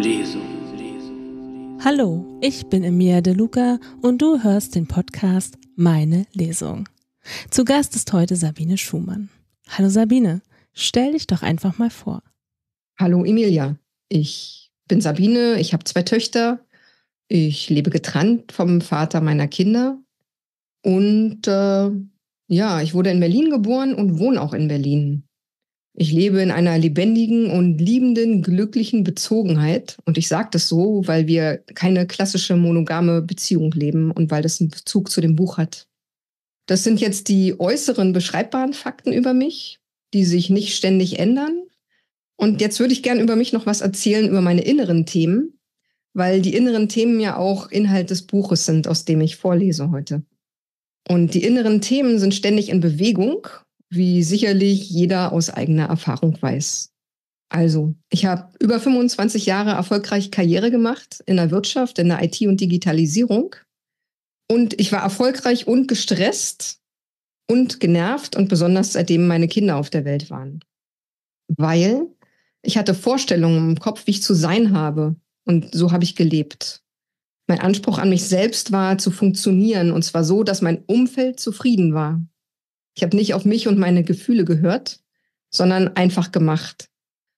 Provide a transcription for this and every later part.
Lesung. Hallo, ich bin Emilia De Luca und du hörst den Podcast Meine Lesung. Zu Gast ist heute Sabine Schumann. Hallo Sabine, stell dich doch einfach mal vor. Hallo Emilia, ich bin Sabine, ich habe 2 Töchter, ich lebe getrennt vom Vater meiner Kinder und ich wurde in Berlin geboren und wohne auch in Berlin. Ich lebe in einer lebendigen und liebenden, glücklichen Bezogenheit. Und ich sage das so, weil wir keine klassische monogame Beziehung leben und weil das einen Bezug zu dem Buch hat. Das sind jetzt die äußeren beschreibbaren Fakten über mich, die sich nicht ständig ändern. Und jetzt würde ich gerne über mich noch was erzählen, über meine inneren Themen, weil die inneren Themen ja auch Inhalt des Buches sind, aus dem ich vorlese heute. Und die inneren Themen sind ständig in Bewegung, wie sicherlich jeder aus eigener Erfahrung weiß. Also, ich habe über 25 Jahre erfolgreich Karriere gemacht in der Wirtschaft, in der IT und Digitalisierung. Und ich war erfolgreich und gestresst und genervt und besonders seitdem meine Kinder auf der Welt waren. Weil ich hatte Vorstellungen im Kopf, wie ich zu sein habe. Und so habe ich gelebt. Mein Anspruch an mich selbst war, zu funktionieren. Und zwar so, dass mein Umfeld zufrieden war. Ich habe nicht auf mich und meine Gefühle gehört, sondern einfach gemacht.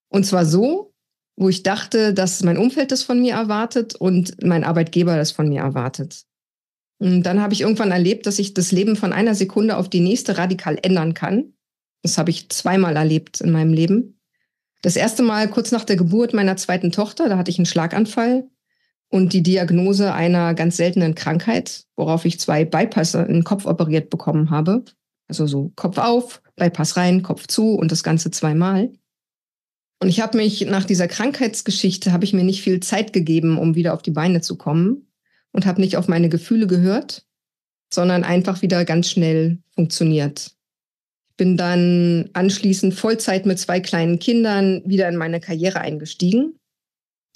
Und zwar so, wo ich dachte, dass mein Umfeld das von mir erwartet und mein Arbeitgeber das von mir erwartet. Und dann habe ich irgendwann erlebt, dass ich das Leben von einer Sekunde auf die nächste radikal ändern kann. Das habe ich 2-mal erlebt in meinem Leben. Das erste Mal kurz nach der Geburt meiner 2. Tochter, da hatte ich einen Schlaganfall und die Diagnose einer ganz seltenen Krankheit, worauf ich 2 Bypässe in den Kopf operiert bekommen habe. Also so Kopf auf, Bypass rein, Kopf zu und das Ganze 2-mal. Und ich habe mich nach dieser Krankheitsgeschichte, habe ich mir nicht viel Zeit gegeben, um wieder auf die Beine zu kommen und habe nicht auf meine Gefühle gehört, sondern einfach wieder ganz schnell funktioniert. Ich bin dann anschließend Vollzeit mit 2 kleinen Kindern wieder in meine Karriere eingestiegen,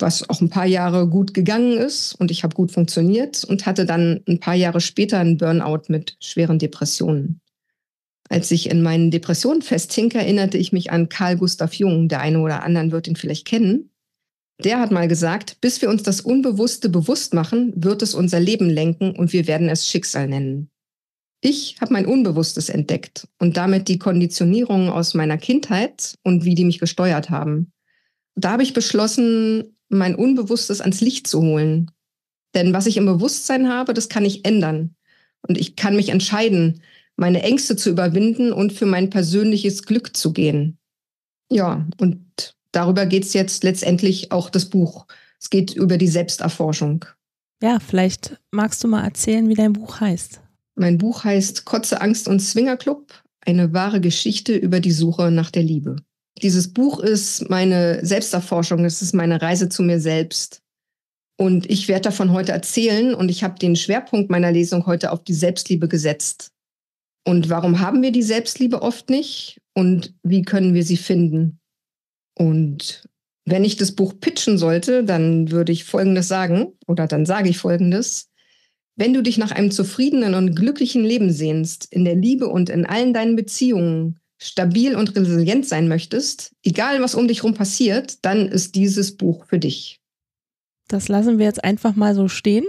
was auch ein paar Jahre gut gegangen ist und ich habe gut funktioniert und hatte dann ein paar Jahre später einen Burnout mit schweren Depressionen. Als ich in meinen Depressionen festhink, erinnerte ich mich an Carl Gustav Jung. Der eine oder andere wird ihn vielleicht kennen. Der hat mal gesagt, bis wir uns das Unbewusste bewusst machen, wird es unser Leben lenken und wir werden es Schicksal nennen. Ich habe mein Unbewusstes entdeckt und damit die Konditionierungen aus meiner Kindheit und wie die mich gesteuert haben. Da habe ich beschlossen, mein Unbewusstes ans Licht zu holen. Denn was ich im Bewusstsein habe, das kann ich ändern. Und ich kann mich entscheiden, meine Ängste zu überwinden und für mein persönliches Glück zu gehen. Ja, und darüber geht es jetzt letztendlich auch das Buch. Es geht über die Selbsterforschung. Ja, vielleicht magst du mal erzählen, wie dein Buch heißt. Mein Buch heißt Kotze, Angst und Swinger-Club, eine wahre Geschichte über die Suche nach der Liebe. Dieses Buch ist meine Selbsterforschung, es ist meine Reise zu mir selbst. Und ich werde davon heute erzählen und ich habe den Schwerpunkt meiner Lesung heute auf die Selbstliebe gesetzt. Und warum haben wir die Selbstliebe oft nicht und wie können wir sie finden? Und wenn ich das Buch pitchen sollte, dann würde ich Folgendes sagen oder dann sage ich Folgendes. Wenn du dich nach einem zufriedenen und glücklichen Leben sehnst, in der Liebe und in allen deinen Beziehungen stabil und resilient sein möchtest, egal was um dich rum passiert, dann ist dieses Buch für dich. Das lassen wir jetzt einfach mal so stehen,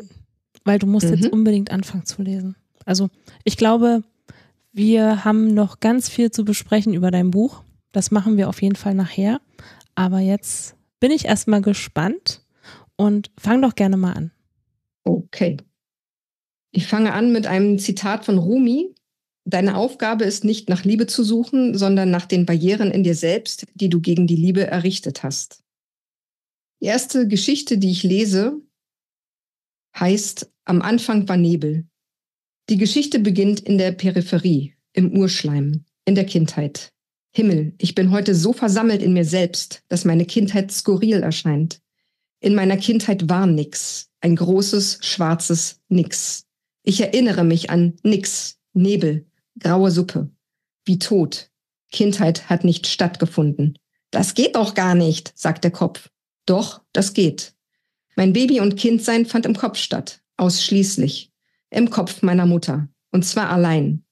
weil du musst jetzt unbedingt anfangen zu lesen. Also ich glaube, wir haben noch ganz viel zu besprechen über dein Buch. Das machen wir auf jeden Fall nachher. Aber jetzt bin ich erstmal gespannt und fang doch gerne mal an. Okay. Ich fange an mit einem Zitat von Rumi. Deine Aufgabe ist nicht nach Liebe zu suchen, sondern nach den Barrieren in dir selbst, die du gegen die Liebe errichtet hast. Die erste Geschichte, die ich lese, heißt Am Anfang war Nebel. Die Geschichte beginnt in der Peripherie, im Urschleim, in der Kindheit. Himmel, ich bin heute so versammelt in mir selbst, dass meine Kindheit skurril erscheint. In meiner Kindheit war nix, ein großes, schwarzes Nix. Ich erinnere mich an nix, Nebel, graue Suppe, wie tot. Kindheit hat nicht stattgefunden. Das geht doch gar nicht, sagt der Kopf. Doch, das geht. Mein Baby- und Kindsein fand im Kopf statt, ausschließlich. Im Kopf meiner Mutter. Und zwar allein.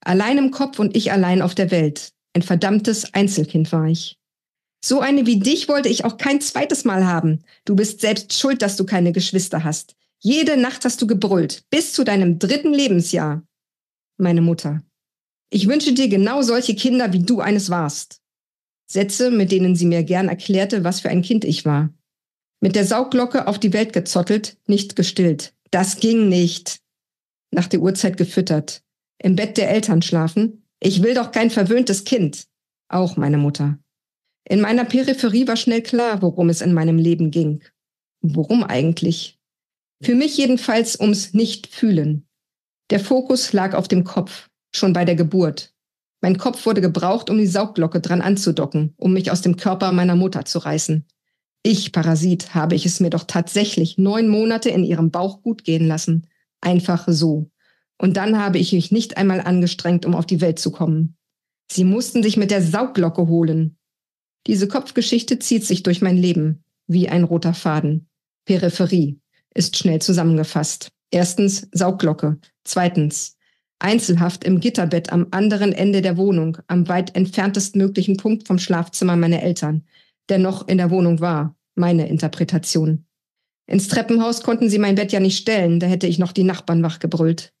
Allein im Kopf und ich allein auf der Welt. Ein verdammtes Einzelkind war ich. So eine wie dich wollte ich auch kein zweites Mal haben. Du bist selbst schuld, dass du keine Geschwister hast. Jede Nacht hast du gebrüllt, bis zu deinem 3. Lebensjahr. Meine Mutter. Ich wünsche dir genau solche Kinder, wie du eines warst. Sätze, mit denen sie mir gern erklärte, was für ein Kind ich war. Mit der Saugglocke auf die Welt gezottelt, nicht gestillt. Das ging nicht. Nach der Uhrzeit gefüttert. Im Bett der Eltern schlafen. Ich will doch kein verwöhntes Kind. Auch meine Mutter. In meiner Peripherie war schnell klar, worum es in meinem Leben ging. Worum eigentlich? Für mich jedenfalls ums Nicht-Fühlen. Der Fokus lag auf dem Kopf, schon bei der Geburt. Mein Kopf wurde gebraucht, um die Saugglocke dran anzudocken, um mich aus dem Körper meiner Mutter zu reißen. Ich, Parasit, habe ich es mir doch tatsächlich 9 Monate in ihrem Bauch gut gehen lassen. Einfach so. Und dann habe ich mich nicht einmal angestrengt, um auf die Welt zu kommen. Sie mussten sich mit der Saugglocke holen. Diese Kopfgeschichte zieht sich durch mein Leben, wie ein roter Faden. Peripherie. Ist schnell zusammengefasst. 1. Saugglocke. 2. Einzelhaft im Gitterbett am anderen Ende der Wohnung, am weit entferntestmöglichen Punkt vom Schlafzimmer meiner Eltern, der noch in der Wohnung war, meine Interpretation. Ins Treppenhaus konnten sie mein Bett ja nicht stellen, da hätte ich noch die Nachbarn wachgebrüllt.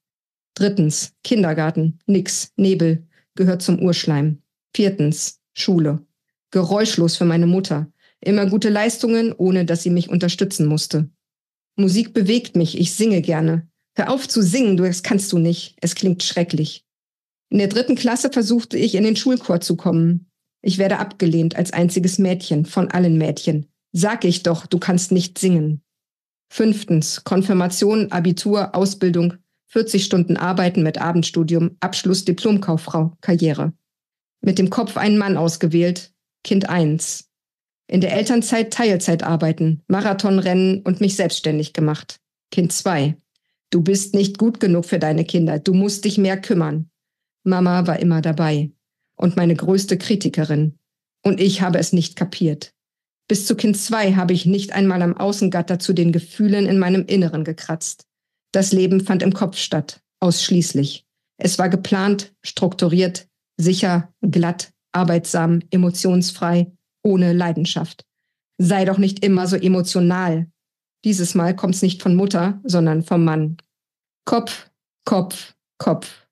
3. Kindergarten. Nix. Nebel. Gehört zum Urschleim. 4. Schule. Geräuschlos für meine Mutter. Immer gute Leistungen, ohne dass sie mich unterstützen musste. Musik bewegt mich, ich singe gerne. Hör auf zu singen, das kannst du nicht. Es klingt schrecklich. In der 3. Klasse versuchte ich, in den Schulchor zu kommen. Ich werde abgelehnt als einziges Mädchen, von allen Mädchen. Sag ich doch, du kannst nicht singen. 5. Konfirmation, Abitur, Ausbildung, 40 Stunden Arbeiten mit Abendstudium, Abschluss, Diplomkauffrau, Karriere. Mit dem Kopf einen Mann ausgewählt, Kind 1. In der Elternzeit Teilzeit arbeiten, Marathonrennen und mich selbstständig gemacht. Kind 2. Du bist nicht gut genug für deine Kinder, du musst dich mehr kümmern. Mama war immer dabei und meine größte Kritikerin. Und ich habe es nicht kapiert. Bis zu Kind 2 habe ich nicht einmal am Außengatter zu den Gefühlen in meinem Inneren gekratzt. Das Leben fand im Kopf statt, ausschließlich. Es war geplant, strukturiert, sicher, glatt, arbeitsam, emotionsfrei. Ohne Leidenschaft. Sei doch nicht immer so emotional. Dieses Mal kommt's nicht von Mutter, sondern vom Mann. Kopf, Kopf, Kopf.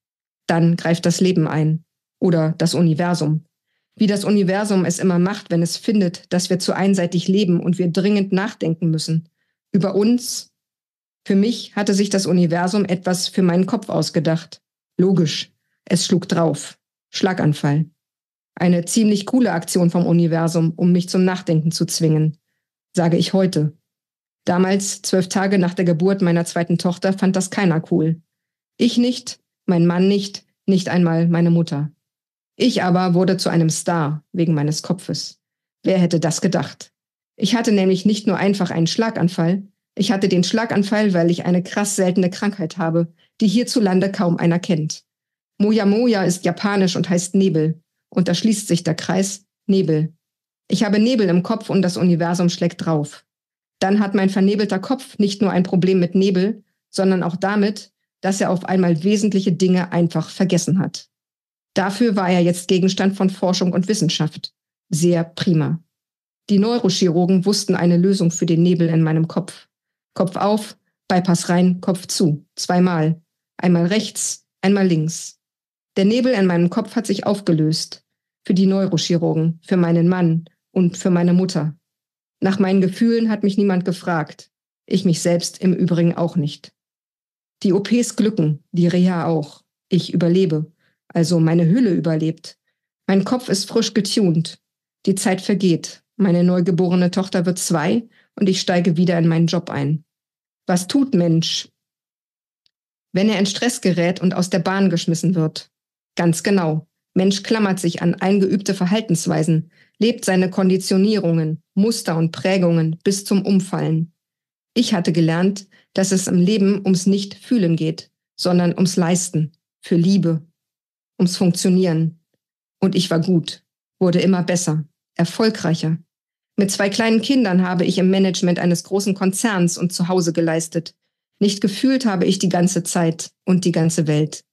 Dann greift das Leben ein. Oder das Universum. Wie das Universum es immer macht, wenn es findet, dass wir zu einseitig leben und wir dringend nachdenken müssen. Über uns. Für mich hatte sich das Universum etwas für meinen Kopf ausgedacht. Logisch. Es schlug drauf. Schlaganfall. Eine ziemlich coole Aktion vom Universum, um mich zum Nachdenken zu zwingen, sage ich heute. Damals, 12 Tage nach der Geburt meiner 2. Tochter, fand das keiner cool. Ich nicht, mein Mann nicht, nicht einmal meine Mutter. Ich aber wurde zu einem Star wegen meines Kopfes. Wer hätte das gedacht? Ich hatte nämlich nicht nur einfach einen Schlaganfall, ich hatte den Schlaganfall, weil ich eine krass seltene Krankheit habe, die hierzulande kaum einer kennt. Moyamoya ist japanisch und heißt Nebel. Und da schließt sich der Kreis Nebel. Ich habe Nebel im Kopf und das Universum schlägt drauf. Dann hat mein vernebelter Kopf nicht nur ein Problem mit Nebel, sondern auch damit, dass er auf einmal wesentliche Dinge einfach vergessen hat. Dafür war er jetzt Gegenstand von Forschung und Wissenschaft. Sehr prima. Die Neurochirurgen wussten eine Lösung für den Nebel in meinem Kopf. Kopf auf, Bypass rein, Kopf zu. 2-mal. Einmal rechts, einmal links. Der Nebel in meinem Kopf hat sich aufgelöst. Für die Neurochirurgen, für meinen Mann und für meine Mutter. Nach meinen Gefühlen hat mich niemand gefragt. Ich mich selbst im Übrigen auch nicht. Die OPs glücken, die Reha auch. Ich überlebe, also meine Hülle überlebt. Mein Kopf ist frisch getunt. Die Zeit vergeht. Meine neugeborene Tochter wird 2 und ich steige wieder in meinen Job ein. Was tut Mensch, wenn er in Stress gerät und aus der Bahn geschmissen wird? Ganz genau. Mensch klammert sich an eingeübte Verhaltensweisen, lebt seine Konditionierungen, Muster und Prägungen bis zum Umfallen. Ich hatte gelernt, dass es im Leben ums Nicht-Fühlen geht, sondern ums Leisten, für Liebe, ums Funktionieren. Und ich war gut, wurde immer besser, erfolgreicher. Mit 2 kleinen Kindern habe ich im Management eines großen Konzerns und zu Hause geleistet. Nicht gefühlt habe ich die ganze Zeit und die ganze Welt.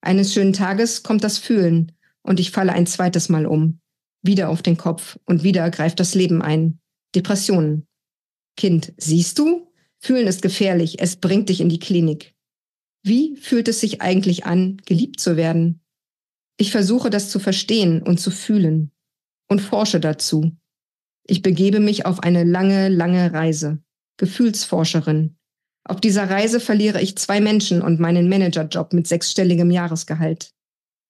Eines schönen Tages kommt das Fühlen und ich falle ein zweites Mal um. wieder auf den Kopf und wieder greift das Leben ein. Depressionen. Kind, siehst du? Fühlen ist gefährlich, es bringt dich in die Klinik. Wie fühlt es sich eigentlich an, geliebt zu werden? Ich versuche das zu verstehen und zu fühlen und forsche dazu. Ich begebe mich auf eine lange, lange Reise. Gefühlsforscherin. Auf dieser Reise verliere ich 2 Menschen und meinen Managerjob mit 6-stelligem Jahresgehalt.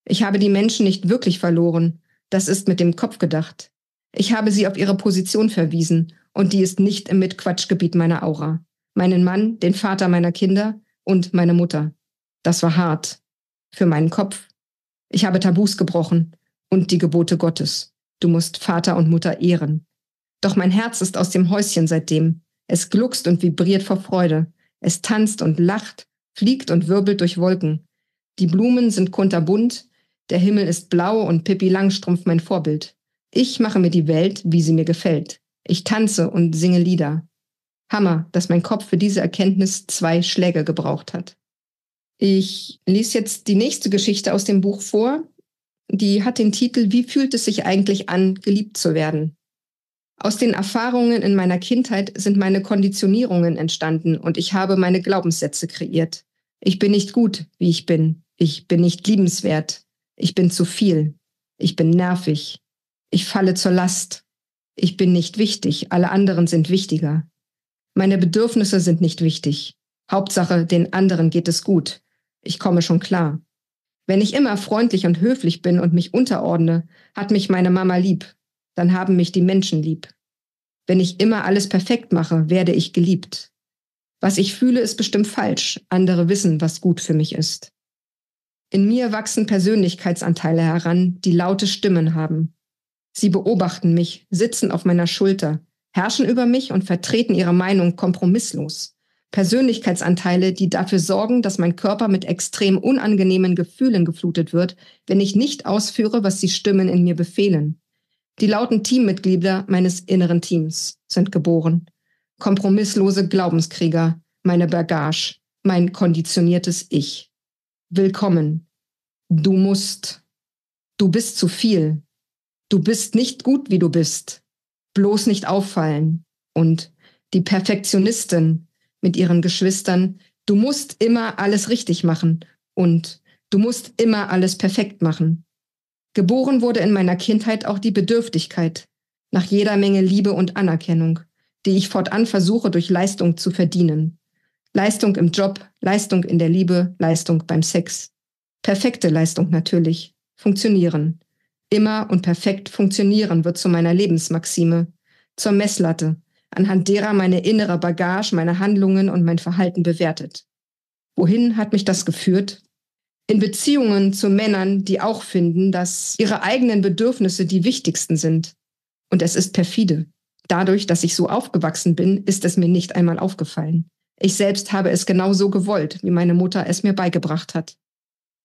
Ich habe die Menschen nicht wirklich verloren. Das ist mit dem Kopf gedacht. Ich habe sie auf ihre Position verwiesen und die ist nicht im Mitquatschgebiet meiner Aura. Meinen Mann, den Vater meiner Kinder und meine Mutter. Das war hart. Für meinen Kopf. Ich habe Tabus gebrochen und die Gebote Gottes. Du musst Vater und Mutter ehren. Doch mein Herz ist aus dem Häuschen seitdem. Es gluckst und vibriert vor Freude. Es tanzt und lacht, fliegt und wirbelt durch Wolken. Die Blumen sind kunterbunt, der Himmel ist blau und Pippi Langstrumpf mein Vorbild. Ich mache mir die Welt, wie sie mir gefällt. Ich tanze und singe Lieder. Hammer, dass mein Kopf für diese Erkenntnis 2 Schläge gebraucht hat. Ich lese jetzt die nächste Geschichte aus dem Buch vor. Die hat den Titel »Wie fühlt es sich eigentlich an, geliebt zu werden?« Aus den Erfahrungen in meiner Kindheit sind meine Konditionierungen entstanden und ich habe meine Glaubenssätze kreiert. Ich bin nicht gut, wie ich bin. Ich bin nicht liebenswert. Ich bin zu viel. Ich bin nervig. Ich falle zur Last. Ich bin nicht wichtig. Alle anderen sind wichtiger. Meine Bedürfnisse sind nicht wichtig. Hauptsache, den anderen geht es gut. Ich komme schon klar. Wenn ich immer freundlich und höflich bin und mich unterordne, hat mich meine Mama lieb. Dann haben mich die Menschen lieb. Wenn ich immer alles perfekt mache, werde ich geliebt. Was ich fühle, ist bestimmt falsch. Andere wissen, was gut für mich ist. In mir wachsen Persönlichkeitsanteile heran, die laute Stimmen haben. Sie beobachten mich, sitzen auf meiner Schulter, herrschen über mich und vertreten ihre Meinung kompromisslos. Persönlichkeitsanteile, die dafür sorgen, dass mein Körper mit extrem unangenehmen Gefühlen geflutet wird, wenn ich nicht ausführe, was die Stimmen in mir befehlen. Die lauten Teammitglieder meines inneren Teams sind geboren. Kompromisslose Glaubenskrieger, meine Bagage, mein konditioniertes Ich. Willkommen. Du musst. Du bist zu viel. Du bist nicht gut, wie du bist. Bloß nicht auffallen. Und die Perfektionistin mit ihren Geschwistern, du musst immer alles richtig machen. Und du musst immer alles perfekt machen. Geboren wurde in meiner Kindheit auch die Bedürftigkeit nach jeder Menge Liebe und Anerkennung, die ich fortan versuche, durch Leistung zu verdienen. Leistung im Job, Leistung in der Liebe, Leistung beim Sex. Perfekte Leistung natürlich. Funktionieren. Immer und perfekt funktionieren wird zu meiner Lebensmaxime, zur Messlatte, anhand derer meine innere Bagage, meine Handlungen und mein Verhalten bewertet. Wohin hat mich das geführt? In Beziehungen zu Männern, die auch finden, dass ihre eigenen Bedürfnisse die wichtigsten sind. Und es ist perfide. Dadurch, dass ich so aufgewachsen bin, ist es mir nicht einmal aufgefallen. Ich selbst habe es genau so gewollt, wie meine Mutter es mir beigebracht hat.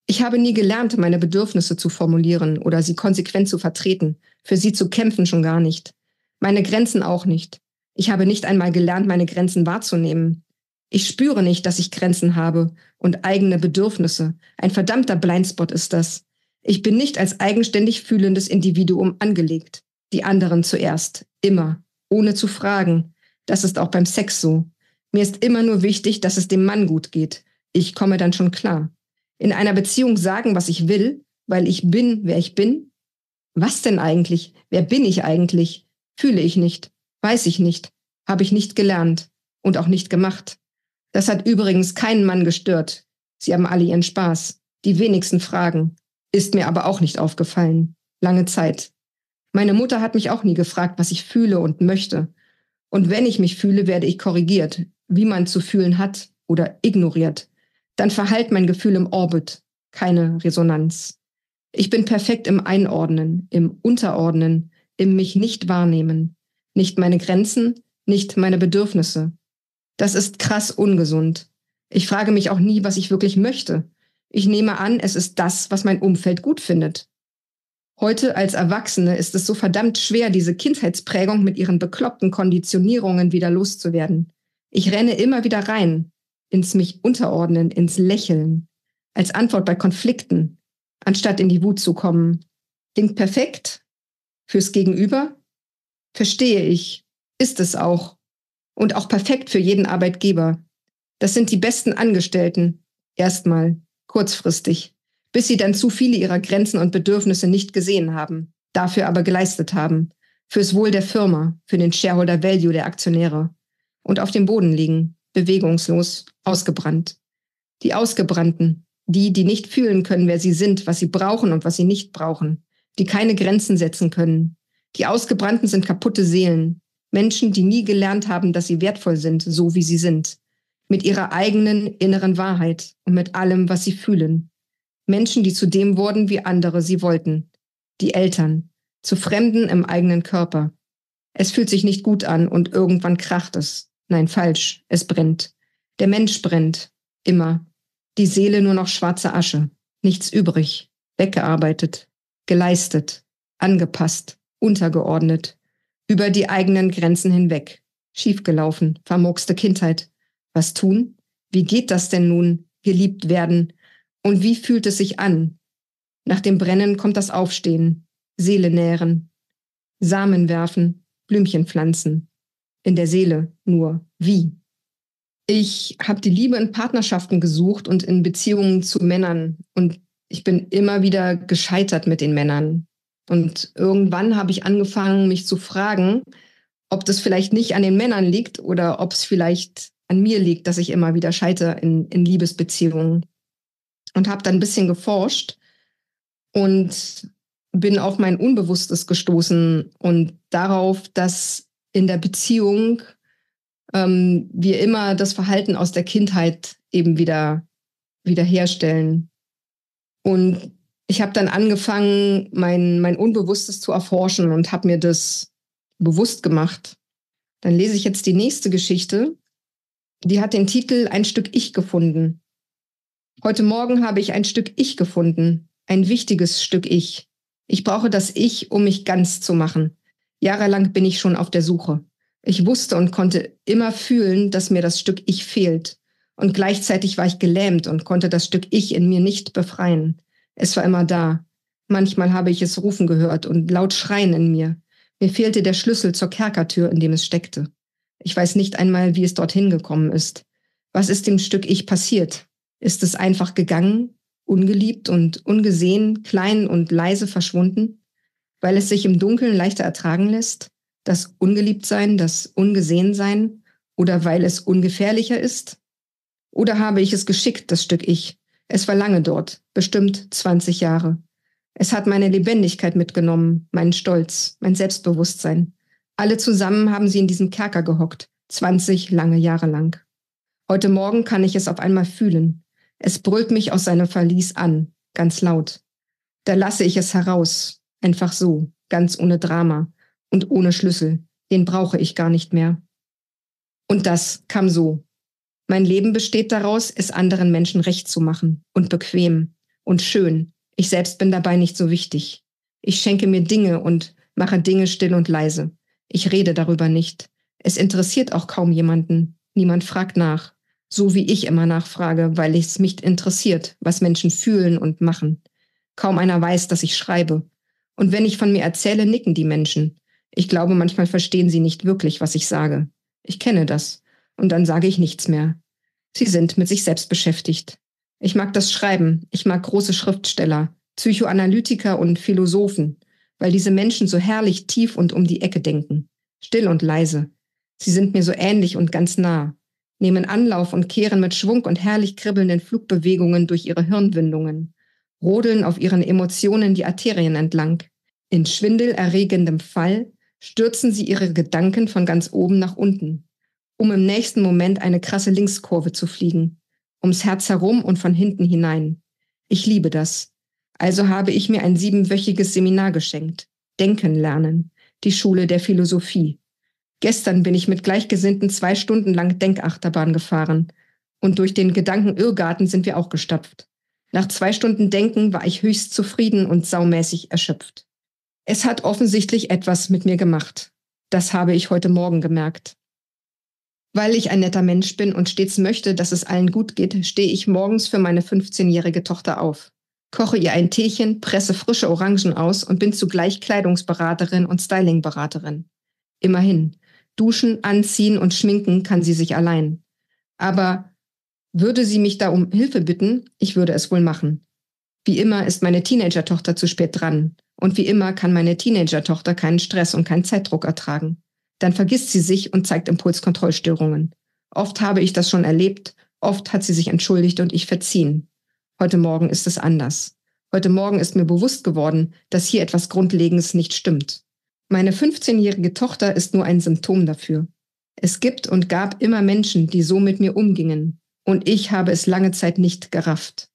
Ich habe nie gelernt, meine Bedürfnisse zu formulieren oder sie konsequent zu vertreten, für sie zu kämpfen schon gar nicht. Meine Grenzen auch nicht. Ich habe nicht einmal gelernt, meine Grenzen wahrzunehmen. Ich spüre nicht, dass ich Grenzen habe und eigene Bedürfnisse. Ein verdammter Blindspot ist das. Ich bin nicht als eigenständig fühlendes Individuum angelegt. Die anderen zuerst. Immer. Ohne zu fragen. Das ist auch beim Sex so. Mir ist immer nur wichtig, dass es dem Mann gut geht. Ich komme dann schon klar. In einer Beziehung sagen, was ich will, weil ich bin, wer ich bin? Was denn eigentlich? Wer bin ich eigentlich? Fühle ich nicht. Weiß ich nicht. Habe ich nicht gelernt. Und auch nicht gemacht. Das hat übrigens keinen Mann gestört. Sie haben alle ihren Spaß. Die wenigsten fragen. Ist mir aber auch nicht aufgefallen. Lange Zeit. Meine Mutter hat mich auch nie gefragt, was ich fühle und möchte. Und wenn ich mich fühle, werde ich korrigiert, wie man zu fühlen hat oder ignoriert. Dann verhallt mein Gefühl im Orbit. Keine Resonanz. Ich bin perfekt im Einordnen, im Unterordnen, im mich nicht wahrnehmen. Nicht meine Grenzen, nicht meine Bedürfnisse. Das ist krass ungesund. Ich frage mich auch nie, was ich wirklich möchte. Ich nehme an, es ist das, was mein Umfeld gut findet. Heute als Erwachsene ist es so verdammt schwer, diese Kindheitsprägung mit ihren bekloppten Konditionierungen wieder loszuwerden. Ich renne immer wieder rein, ins mich unterordnen, ins Lächeln, als Antwort bei Konflikten, anstatt in die Wut zu kommen. Klingt perfekt? Fürs Gegenüber? Verstehe ich. Ist es auch. Und auch perfekt für jeden Arbeitgeber. Das sind die besten Angestellten. Erstmal. Kurzfristig. Bis sie dann zu viele ihrer Grenzen und Bedürfnisse nicht gesehen haben. Dafür aber geleistet haben. Fürs Wohl der Firma. Für den Shareholder Value der Aktionäre. Und auf dem Boden liegen. Bewegungslos. Ausgebrannt. Die Ausgebrannten. Die, die nicht fühlen können, wer sie sind, was sie brauchen und was sie nicht brauchen. Die keine Grenzen setzen können. Die Ausgebrannten sind kaputte Seelen. Menschen, die nie gelernt haben, dass sie wertvoll sind, so wie sie sind. Mit ihrer eigenen inneren Wahrheit und mit allem, was sie fühlen. Menschen, die zu dem wurden, wie andere sie wollten. Die Eltern. Zu Fremden im eigenen Körper. Es fühlt sich nicht gut an und irgendwann kracht es. Nein, falsch. Es brennt. Der Mensch brennt. Immer. Die Seele nur noch schwarze Asche. Nichts übrig. Weggearbeitet. Geleistet. Angepasst. Untergeordnet. Über die eigenen Grenzen hinweg. Schiefgelaufen. Vermurkste Kindheit. Was tun? Wie geht das denn nun? Geliebt werden. Und wie fühlt es sich an? Nach dem Brennen kommt das Aufstehen. Seele nähren. Samen werfen. Blümchen pflanzen. In der Seele nur. Wie? Ich habe die Liebe in Partnerschaften gesucht und in Beziehungen zu Männern. Und ich bin immer wieder gescheitert mit den Männern. Und irgendwann habe ich angefangen, mich zu fragen, ob das vielleicht nicht an den Männern liegt oder ob es vielleicht an mir liegt, dass ich immer wieder scheitere in Liebesbeziehungen. Und habe dann ein bisschen geforscht und bin auf mein Unbewusstes gestoßen und darauf, dass in der Beziehung wir immer das Verhalten aus der Kindheit eben wieder herstellen. Und ich habe dann angefangen, mein Unbewusstes zu erforschen und habe mir das bewusst gemacht. Dann lese ich jetzt die nächste Geschichte. Die hat den Titel Ein Stück Ich gefunden. Heute Morgen habe ich ein Stück Ich gefunden. Ein wichtiges Stück Ich. Ich brauche das Ich, um mich ganz zu machen. Jahrelang bin ich schon auf der Suche. Ich wusste und konnte immer fühlen, dass mir das Stück Ich fehlt. Und gleichzeitig war ich gelähmt und konnte das Stück Ich in mir nicht befreien. Es war immer da. Manchmal habe ich es rufen gehört und laut schreien in mir. Mir fehlte der Schlüssel zur Kerkertür, in dem es steckte. Ich weiß nicht einmal, wie es dorthin gekommen ist. Was ist dem Stück Ich passiert? Ist es einfach gegangen, ungeliebt und ungesehen, klein und leise verschwunden? Weil es sich im Dunkeln leichter ertragen lässt? Das Ungeliebtsein, das Ungesehensein? Oder weil es ungefährlicher ist? Oder habe ich es geschickt, das Stück Ich? Es war lange dort, bestimmt 20 Jahre. Es hat meine Lebendigkeit mitgenommen, meinen Stolz, mein Selbstbewusstsein. Alle zusammen haben sie in diesem Kerker gehockt, 20 lange Jahre lang. Heute Morgen kann ich es auf einmal fühlen. Es brüllt mich aus seinem Verlies an, ganz laut. Da lasse ich es heraus, einfach so, ganz ohne Drama und ohne Schlüssel. Den brauche ich gar nicht mehr. Und das kam so. Mein Leben besteht daraus, es anderen Menschen recht zu machen und bequem und schön. Ich selbst bin dabei nicht so wichtig. Ich schenke mir Dinge und mache Dinge still und leise. Ich rede darüber nicht. Es interessiert auch kaum jemanden. Niemand fragt nach. So wie ich immer nachfrage, weil es mich interessiert, was Menschen fühlen und machen. Kaum einer weiß, dass ich schreibe. Und wenn ich von mir erzähle, nicken die Menschen. Ich glaube, manchmal verstehen sie nicht wirklich, was ich sage. Ich kenne das. Und dann sage ich nichts mehr. Sie sind mit sich selbst beschäftigt. Ich mag das Schreiben. Ich mag große Schriftsteller, Psychoanalytiker und Philosophen, weil diese Menschen so herrlich tief und um die Ecke denken. Still und leise. Sie sind mir so ähnlich und ganz nah. Nehmen Anlauf und kehren mit Schwung und herrlich kribbelnden Flugbewegungen durch ihre Hirnwindungen. Rodeln auf ihren Emotionen die Arterien entlang. In schwindelerregendem Fall stürzen sie ihre Gedanken von ganz oben nach unten, um im nächsten Moment eine krasse Linkskurve zu fliegen, ums Herz herum und von hinten hinein. Ich liebe das. Also habe ich mir ein 7-wöchiges Seminar geschenkt. Denken lernen. Die Schule der Philosophie. Gestern bin ich mit Gleichgesinnten 2 Stunden lang Denkachterbahn gefahren. Und durch den Gedankenirrgarten sind wir auch gestapft. Nach 2 Stunden Denken war ich höchst zufrieden und saumäßig erschöpft. Es hat offensichtlich etwas mit mir gemacht. Das habe ich heute Morgen gemerkt. Weil ich ein netter Mensch bin und stets möchte, dass es allen gut geht, stehe ich morgens für meine 15-jährige Tochter auf. koche ihr ein Teechen, presse frische Orangen aus und bin zugleich Kleidungsberaterin und Stylingberaterin. Immerhin, duschen, anziehen und schminken kann sie sich allein. Aber würde sie mich da um Hilfe bitten, ich würde es wohl machen. Wie immer ist meine Teenager-Tochter zu spät dran. Und wie immer kann meine Teenager-Tochter keinen Stress und keinen Zeitdruck ertragen. Dann vergisst sie sich und zeigt Impulskontrollstörungen. Oft habe ich das schon erlebt, oft hat sie sich entschuldigt und ich verziehen. Heute Morgen ist es anders. Heute Morgen ist mir bewusst geworden, dass hier etwas Grundlegendes nicht stimmt. Meine 15-jährige Tochter ist nur ein Symptom dafür. Es gibt und gab immer Menschen, die so mit mir umgingen. Und ich habe es lange Zeit nicht gerafft.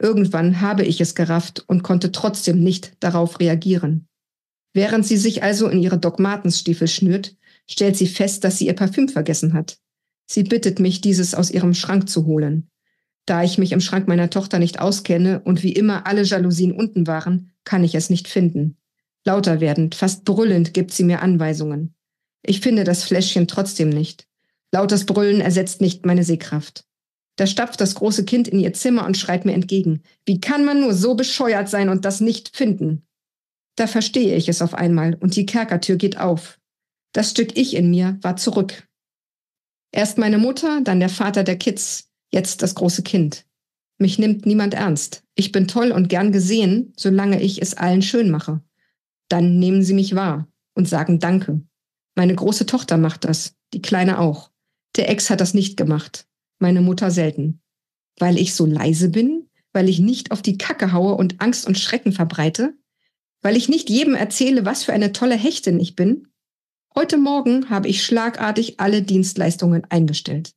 Irgendwann habe ich es gerafft und konnte trotzdem nicht darauf reagieren. Während sie sich also in ihre Dogmatenstiefel schnürt, stellt sie fest, dass sie ihr Parfüm vergessen hat. Sie bittet mich, dieses aus ihrem Schrank zu holen. Da ich mich im Schrank meiner Tochter nicht auskenne und wie immer alle Jalousien unten waren, kann ich es nicht finden. Lauter werdend, fast brüllend gibt sie mir Anweisungen. Ich finde das Fläschchen trotzdem nicht. Lautes Brüllen ersetzt nicht meine Sehkraft. Da stapft das große Kind in ihr Zimmer und schreit mir entgegen. Wie kann man nur so bescheuert sein und das nicht finden? Da verstehe ich es auf einmal und die Kerkertür geht auf. Das Stück Ich in mir war zurück. Erst meine Mutter, dann der Vater der Kids, jetzt das große Kind. Mich nimmt niemand ernst. Ich bin toll und gern gesehen, solange ich es allen schön mache. Dann nehmen sie mich wahr und sagen Danke. Meine große Tochter macht das, die Kleine auch. Der Ex hat das nicht gemacht, meine Mutter selten. Weil ich so leise bin? Weil ich nicht auf die Kacke haue und Angst und Schrecken verbreite? Weil ich nicht jedem erzähle, was für eine tolle Hechtin ich bin? Heute Morgen habe ich schlagartig alle Dienstleistungen eingestellt.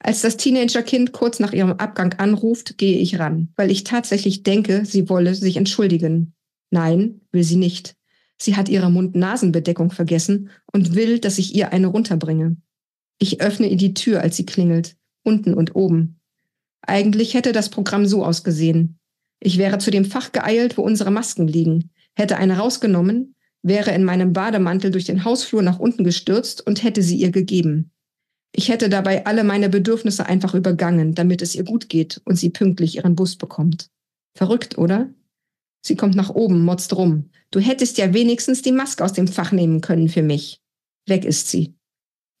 Als das Teenagerkind kurz nach ihrem Abgang anruft, gehe ich ran, weil ich tatsächlich denke, sie wolle sich entschuldigen. Nein, will sie nicht. Sie hat ihre Mund-Nasen-Bedeckung vergessen und will, dass ich ihr eine runterbringe. Ich öffne ihr die Tür, als sie klingelt, unten und oben. Eigentlich hätte das Programm so ausgesehen. Ich wäre zu dem Fach geeilt, wo unsere Masken liegen, hätte eine rausgenommen, wäre in meinem Bademantel durch den Hausflur nach unten gestürzt und hätte sie ihr gegeben. Ich hätte dabei alle meine Bedürfnisse einfach übergangen, damit es ihr gut geht und sie pünktlich ihren Bus bekommt. Verrückt, oder? Sie kommt nach oben, motzt rum. Du hättest ja wenigstens die Maske aus dem Fach nehmen können für mich. Weg ist sie.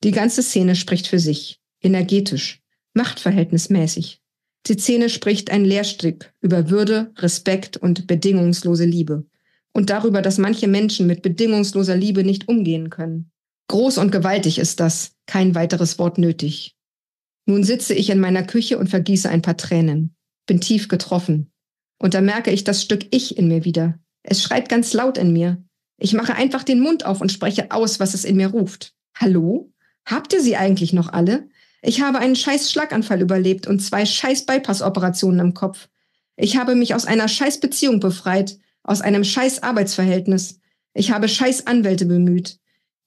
Die ganze Szene spricht für sich. Energetisch. Machtverhältnismäßig. Die Szene spricht ein Lehrstück über Würde, Respekt und bedingungslose Liebe. Und darüber, dass manche Menschen mit bedingungsloser Liebe nicht umgehen können. Groß und gewaltig ist das. Kein weiteres Wort nötig. Nun sitze ich in meiner Küche und vergieße ein paar Tränen. Bin tief getroffen. Und da merke ich das Stück Ich in mir wieder. Es schreit ganz laut in mir. Ich mache einfach den Mund auf und spreche aus, was es in mir ruft. Hallo? Habt ihr sie eigentlich noch alle? Ich habe einen scheiß Schlaganfall überlebt und 2 scheiß Bypass-Operationen im Kopf. Ich habe mich aus einer scheiß Beziehung befreit, aus einem scheiß Arbeitsverhältnis. Ich habe scheiß Anwälte bemüht.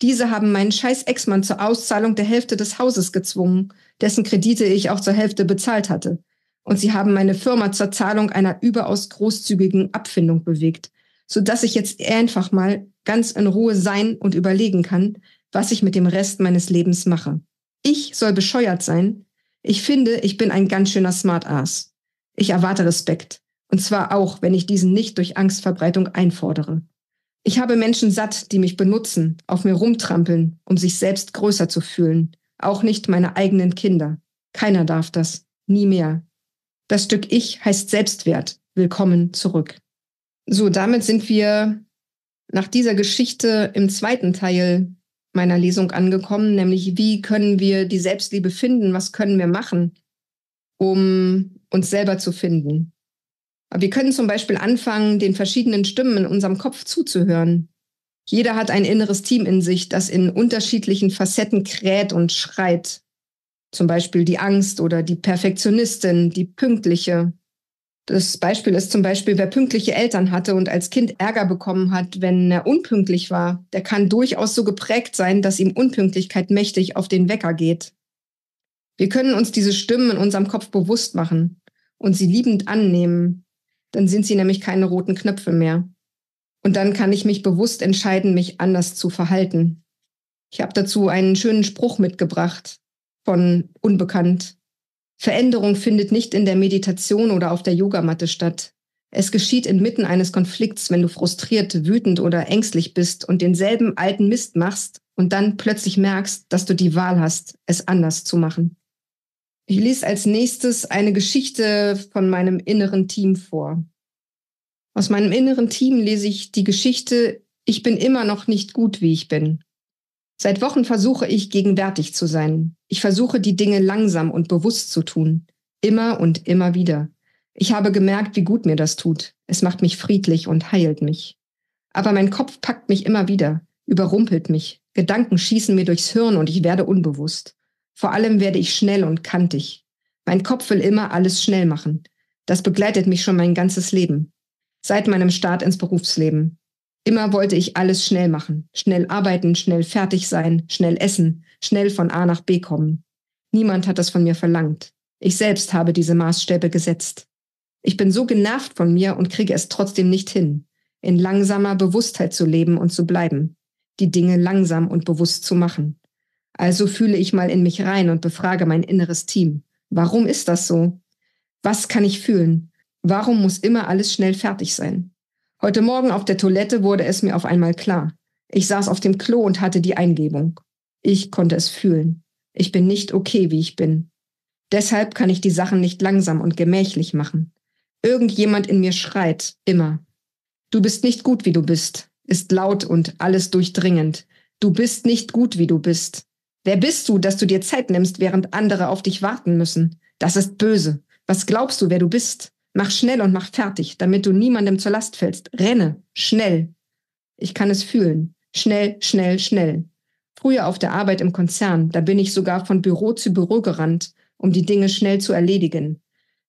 Diese haben meinen scheiß Ex-Mann zur Auszahlung der Hälfte des Hauses gezwungen, dessen Kredite ich auch zur Hälfte bezahlt hatte. Und sie haben meine Firma zur Zahlung einer überaus großzügigen Abfindung bewegt, sodass ich jetzt einfach mal ganz in Ruhe sein und überlegen kann, was ich mit dem Rest meines Lebens mache. Ich soll bescheuert sein. Ich finde, ich bin ein ganz schöner Smartass. Ich erwarte Respekt. Und zwar auch, wenn ich diesen nicht durch Angstverbreitung einfordere. Ich habe Menschen satt, die mich benutzen, auf mir rumtrampeln, um sich selbst größer zu fühlen. Auch nicht meine eigenen Kinder. Keiner darf das. Nie mehr. Das Stück Ich heißt Selbstwert. Willkommen zurück. So, damit sind wir nach dieser Geschichte im zweiten Teil meiner Lesung angekommen, nämlich wie können wir die Selbstliebe finden, was können wir machen, um uns selber zu finden. Aber wir können zum Beispiel anfangen, den verschiedenen Stimmen in unserem Kopf zuzuhören. Jeder hat ein inneres Team in sich, das in unterschiedlichen Facetten kräht und schreit. Zum Beispiel die Angst oder die Perfektionistin, die Pünktliche. Das Beispiel ist zum Beispiel, wer pünktliche Eltern hatte und als Kind Ärger bekommen hat, wenn er unpünktlich war, der kann durchaus so geprägt sein, dass ihm Unpünktlichkeit mächtig auf den Wecker geht. Wir können uns diese Stimmen in unserem Kopf bewusst machen und sie liebend annehmen. Dann sind sie nämlich keine roten Knöpfe mehr. Und dann kann ich mich bewusst entscheiden, mich anders zu verhalten. Ich habe dazu einen schönen Spruch mitgebracht. Von unbekannt. Veränderung findet nicht in der Meditation oder auf der Yogamatte statt. Es geschieht inmitten eines Konflikts, wenn du frustriert, wütend oder ängstlich bist und denselben alten Mist machst und dann plötzlich merkst, dass du die Wahl hast, es anders zu machen. Ich lese als nächstes eine Geschichte von meinem inneren Team vor. Aus meinem inneren Team lese ich die Geschichte »Ich bin immer noch nicht gut, wie ich bin«. Seit Wochen versuche ich, gegenwärtig zu sein. Ich versuche, die Dinge langsam und bewusst zu tun. Immer und immer wieder. Ich habe gemerkt, wie gut mir das tut. Es macht mich friedlich und heilt mich. Aber mein Kopf packt mich immer wieder, überrumpelt mich. Gedanken schießen mir durchs Hirn und ich werde unbewusst. Vor allem werde ich schnell und kantig. Mein Kopf will immer alles schnell machen. Das begleitet mich schon mein ganzes Leben. Seit meinem Start ins Berufsleben. Immer wollte ich alles schnell machen. Schnell arbeiten, schnell fertig sein, schnell essen, schnell von A nach B kommen. Niemand hat das von mir verlangt. Ich selbst habe diese Maßstäbe gesetzt. Ich bin so genervt von mir und kriege es trotzdem nicht hin, in langsamer Bewusstheit zu leben und zu bleiben, die Dinge langsam und bewusst zu machen. Also fühle ich mal in mich rein und befrage mein inneres Team. Warum ist das so? Was kann ich fühlen? Warum muss immer alles schnell fertig sein? Heute Morgen auf der Toilette wurde es mir auf einmal klar. Ich saß auf dem Klo und hatte die Eingebung. Ich konnte es fühlen. Ich bin nicht okay, wie ich bin. Deshalb kann ich die Sachen nicht langsam und gemächlich machen. Irgendjemand in mir schreit, immer. Du bist nicht gut, wie du bist, ist laut und alles durchdringend. Du bist nicht gut, wie du bist. Wer bist du, dass du dir Zeit nimmst, während andere auf dich warten müssen? Das ist böse. Was glaubst du, wer du bist? Mach schnell und mach fertig, damit du niemandem zur Last fällst. Renne, schnell. Ich kann es fühlen. Schnell, schnell, schnell. Früher auf der Arbeit im Konzern, da bin ich sogar von Büro zu Büro gerannt, um die Dinge schnell zu erledigen.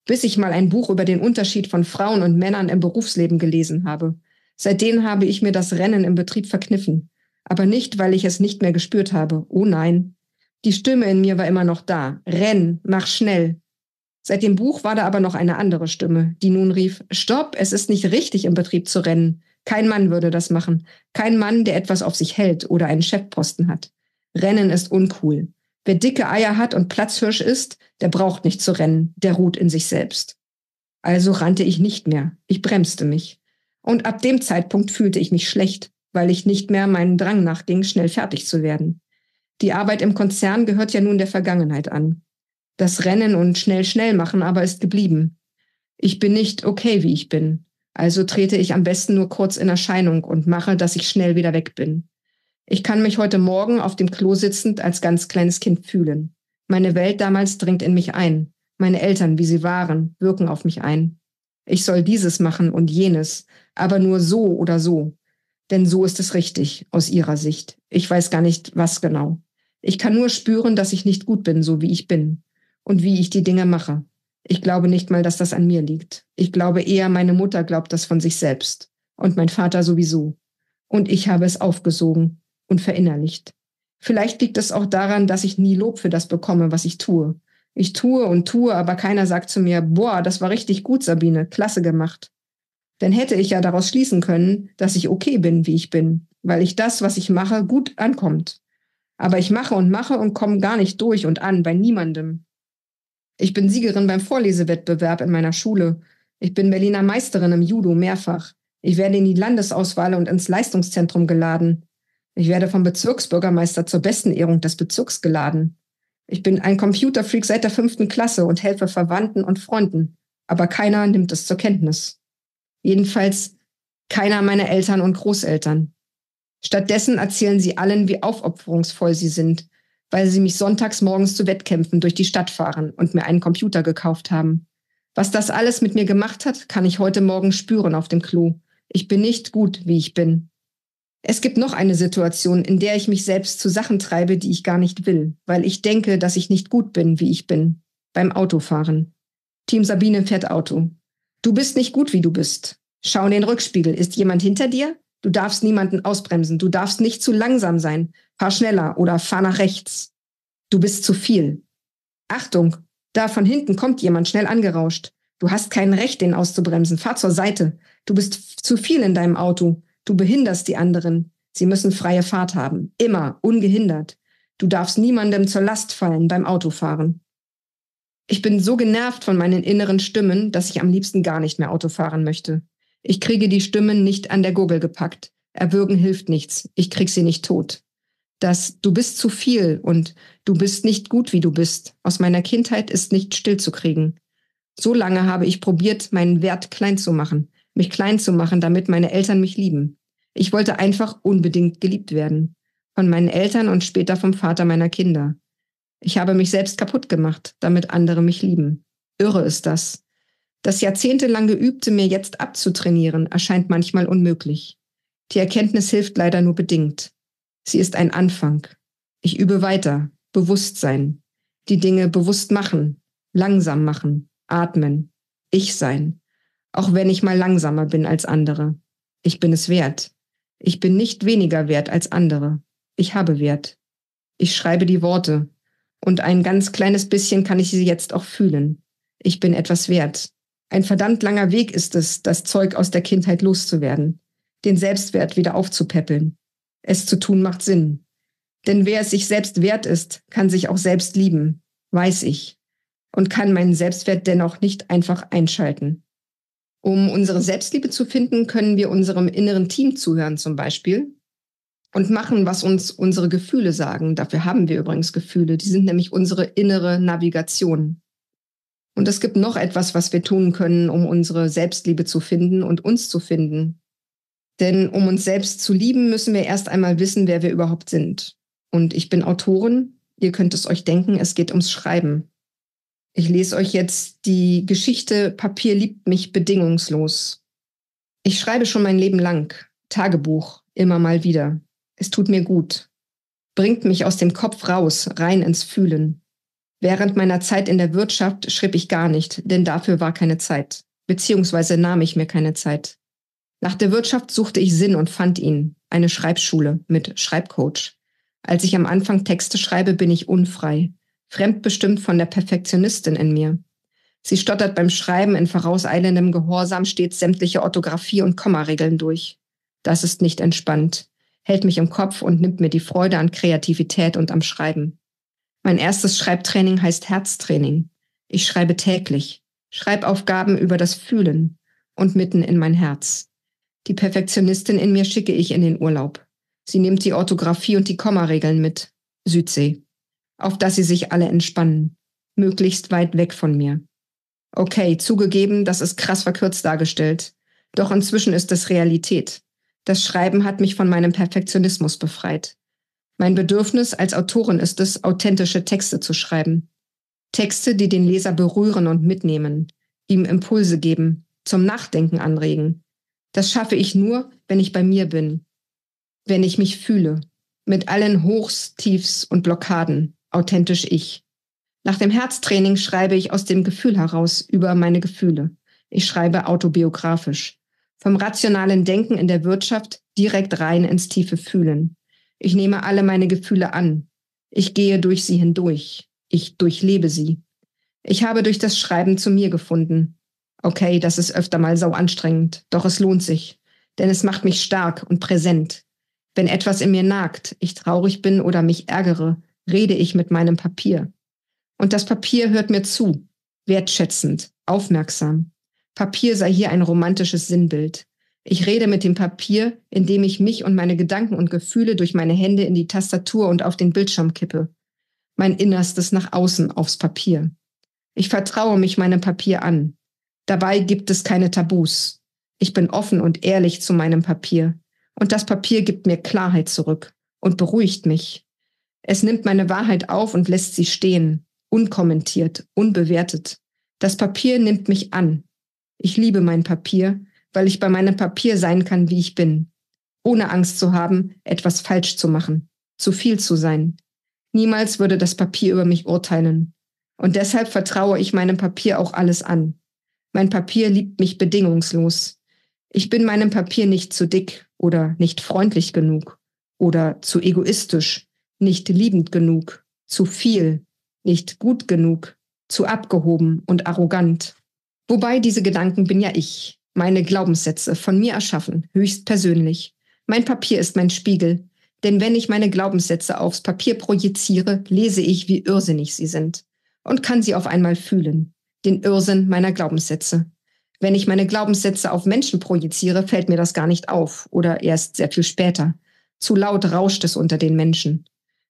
Bis ich mal ein Buch über den Unterschied von Frauen und Männern im Berufsleben gelesen habe. Seitdem habe ich mir das Rennen im Betrieb verkniffen. Aber nicht, weil ich es nicht mehr gespürt habe. Oh nein. Die Stimme in mir war immer noch da. Renn, mach schnell. Seit dem Buch war da aber noch eine andere Stimme, die nun rief, Stopp, es ist nicht richtig, im Betrieb zu rennen. Kein Mann würde das machen. Kein Mann, der etwas auf sich hält oder einen Chefposten hat. Rennen ist uncool. Wer dicke Eier hat und Platzhirsch ist, der braucht nicht zu rennen, der ruht in sich selbst. Also rannte ich nicht mehr, ich bremste mich. Und ab dem Zeitpunkt fühlte ich mich schlecht, weil ich nicht mehr meinem Drang nachging, schnell fertig zu werden. Die Arbeit im Konzern gehört ja nun der Vergangenheit an. Das Rennen und schnell machen aber ist geblieben. Ich bin nicht okay, wie ich bin. Also trete ich am besten nur kurz in Erscheinung und mache, dass ich schnell wieder weg bin. Ich kann mich heute Morgen auf dem Klo sitzend als ganz kleines Kind fühlen. Meine Welt damals dringt in mich ein. Meine Eltern, wie sie waren, wirken auf mich ein. Ich soll dieses machen und jenes, aber nur so oder so. Denn so ist es richtig, aus ihrer Sicht. Ich weiß gar nicht, was genau. Ich kann nur spüren, dass ich nicht gut bin, so wie ich bin. Und wie ich die Dinge mache. Ich glaube nicht mal, dass das an mir liegt. Ich glaube eher, meine Mutter glaubt das von sich selbst. Und mein Vater sowieso. Und ich habe es aufgesogen und verinnerlicht. Vielleicht liegt es auch daran, dass ich nie Lob für das bekomme, was ich tue. Ich tue und tue, aber keiner sagt zu mir, boah, das war richtig gut, Sabine, klasse gemacht. Dann hätte ich ja daraus schließen können, dass ich okay bin, wie ich bin, weil ich das, was ich mache, gut ankommt. Aber ich mache und komme gar nicht durch und an, bei niemandem. Ich bin Siegerin beim Vorlesewettbewerb in meiner Schule. Ich bin Berliner Meisterin im Judo mehrfach. Ich werde in die Landesauswahl und ins Leistungszentrum geladen. Ich werde vom Bezirksbürgermeister zur besten Ehrung des Bezirks geladen. Ich bin ein Computerfreak seit der 5. Klasse und helfe Verwandten und Freunden. Aber keiner nimmt es zur Kenntnis. Jedenfalls keiner meiner Eltern und Großeltern. Stattdessen erzählen sie allen, wie aufopferungsvoll sie sind, weil sie mich sonntags morgens zu Wettkämpfen durch die Stadt fahren und mir einen Computer gekauft haben. Was das alles mit mir gemacht hat, kann ich heute Morgen spüren auf dem Klo. Ich bin nicht gut, wie ich bin. Es gibt noch eine Situation, in der ich mich selbst zu Sachen treibe, die ich gar nicht will, weil ich denke, dass ich nicht gut bin, wie ich bin. Beim Autofahren. Team Sabine fährt Auto. Du bist nicht gut, wie du bist. Schau in den Rückspiegel. Ist jemand hinter dir? Du darfst niemanden ausbremsen. Du darfst nicht zu langsam sein. Fahr schneller oder fahr nach rechts. Du bist zu viel. Achtung, da von hinten kommt jemand schnell angerauscht. Du hast kein Recht, den auszubremsen. Fahr zur Seite. Du bist zu viel in deinem Auto. Du behinderst die anderen. Sie müssen freie Fahrt haben. Immer, ungehindert. Du darfst niemandem zur Last fallen beim Autofahren. Ich bin so genervt von meinen inneren Stimmen, dass ich am liebsten gar nicht mehr Auto fahren möchte. Ich kriege die Stimmen nicht an der Gurgel gepackt. Erwürgen hilft nichts. Ich krieg sie nicht tot. Das "Du bist zu viel" und "Du bist nicht gut, wie du bist" aus meiner Kindheit ist nicht stillzukriegen. So lange habe ich probiert, meinen Wert klein zu machen, mich klein zu machen, damit meine Eltern mich lieben. Ich wollte einfach unbedingt geliebt werden. Von meinen Eltern und später vom Vater meiner Kinder. Ich habe mich selbst kaputt gemacht, damit andere mich lieben. Irre ist das. Das jahrzehntelang Geübte mir jetzt abzutrainieren, erscheint manchmal unmöglich. Die Erkenntnis hilft leider nur bedingt. Sie ist ein Anfang. Ich übe weiter. Bewusstsein. Die Dinge bewusst machen. Langsam machen. Atmen. Ich sein. Auch wenn ich mal langsamer bin als andere. Ich bin es wert. Ich bin nicht weniger wert als andere. Ich habe Wert. Ich schreibe die Worte. Und ein ganz kleines bisschen kann ich sie jetzt auch fühlen. Ich bin etwas wert. Ein verdammt langer Weg ist es, das Zeug aus der Kindheit loszuwerden. Den Selbstwert wieder aufzupäppeln. Es zu tun macht Sinn. Denn wer es sich selbst wert ist, kann sich auch selbst lieben, weiß ich. Und kann meinen Selbstwert dennoch nicht einfach einschalten. Um unsere Selbstliebe zu finden, können wir unserem inneren Team zuhören zum Beispiel und machen, was uns unsere Gefühle sagen. Dafür haben wir übrigens Gefühle. Die sind nämlich unsere innere Navigation. Und es gibt noch etwas, was wir tun können, um unsere Selbstliebe zu finden und uns zu finden. Denn um uns selbst zu lieben, müssen wir erst einmal wissen, wer wir überhaupt sind. Und ich bin Autorin. Ihr könnt es euch denken, es geht ums Schreiben. Ich lese euch jetzt die Geschichte "Papier liebt mich bedingungslos". Ich schreibe schon mein Leben lang. Tagebuch, immer mal wieder. Es tut mir gut. Bringt mich aus dem Kopf raus, rein ins Fühlen. Während meiner Zeit in der Wirtschaft schrieb ich gar nicht, denn dafür war keine Zeit. Beziehungsweise nahm ich mir keine Zeit. Nach der Wirtschaft suchte ich Sinn und fand ihn. Eine Schreibschule mit Schreibcoach. Als ich am Anfang Texte schreibe, bin ich unfrei. Fremdbestimmt von der Perfektionistin in mir. Sie stottert beim Schreiben, in vorauseilendem Gehorsam stets sämtliche Orthographie- und Kommaregeln durch. Das ist nicht entspannt, hält mich im Kopf und nimmt mir die Freude an Kreativität und am Schreiben. Mein erstes Schreibtraining heißt Herztraining. Ich schreibe täglich, Schreibaufgaben über das Fühlen und mitten in mein Herz. Die Perfektionistin in mir schicke ich in den Urlaub. Sie nimmt die Orthographie und die Kommaregeln mit. Südsee. Auf dass sie sich alle entspannen, möglichst weit weg von mir. Okay, zugegeben, das ist krass verkürzt dargestellt. Doch inzwischen ist es Realität. Das Schreiben hat mich von meinem Perfektionismus befreit. Mein Bedürfnis als Autorin ist es, authentische Texte zu schreiben. Texte, die den Leser berühren und mitnehmen, ihm Impulse geben, zum Nachdenken anregen. Das schaffe ich nur, wenn ich bei mir bin, wenn ich mich fühle, mit allen Hochs, Tiefs und Blockaden. Authentisch ich. Nach dem Herztraining schreibe ich aus dem Gefühl heraus über meine Gefühle. Ich schreibe autobiografisch. Vom rationalen Denken in der Wirtschaft direkt rein ins tiefe Fühlen. Ich nehme alle meine Gefühle an. Ich gehe durch sie hindurch. Ich durchlebe sie. Ich habe durch das Schreiben zu mir gefunden. Okay, das ist öfter mal sau anstrengend, doch es lohnt sich. Denn es macht mich stark und präsent. Wenn etwas in mir nagt, ich traurig bin oder mich ärgere, rede ich mit meinem Papier. Und das Papier hört mir zu, wertschätzend, aufmerksam. Papier sei hier ein romantisches Sinnbild. Ich rede mit dem Papier, indem ich mich und meine Gedanken und Gefühle durch meine Hände in die Tastatur und auf den Bildschirm kippe. Mein Innerstes nach außen aufs Papier. Ich vertraue mich meinem Papier an. Dabei gibt es keine Tabus. Ich bin offen und ehrlich zu meinem Papier. Und das Papier gibt mir Klarheit zurück und beruhigt mich. Es nimmt meine Wahrheit auf und lässt sie stehen, unkommentiert, unbewertet. Das Papier nimmt mich an. Ich liebe mein Papier, weil ich bei meinem Papier sein kann, wie ich bin. Ohne Angst zu haben, etwas falsch zu machen, zu viel zu sein. Niemals würde das Papier über mich urteilen. Und deshalb vertraue ich meinem Papier auch alles an. Mein Papier liebt mich bedingungslos. Ich bin meinem Papier nicht zu dick oder nicht freundlich genug oder zu egoistisch, nicht liebend genug, zu viel, nicht gut genug, zu abgehoben und arrogant. Wobei diese Gedanken bin ja ich, meine Glaubenssätze von mir erschaffen, höchstpersönlich. Mein Papier ist mein Spiegel, denn wenn ich meine Glaubenssätze aufs Papier projiziere, lese ich, wie irrsinnig sie sind. und kann sie auf einmal fühlen, den Irrsinn meiner Glaubenssätze. Wenn ich meine Glaubenssätze auf Menschen projiziere, fällt mir das gar nicht auf oder erst sehr viel später. Zu laut rauscht es unter den Menschen.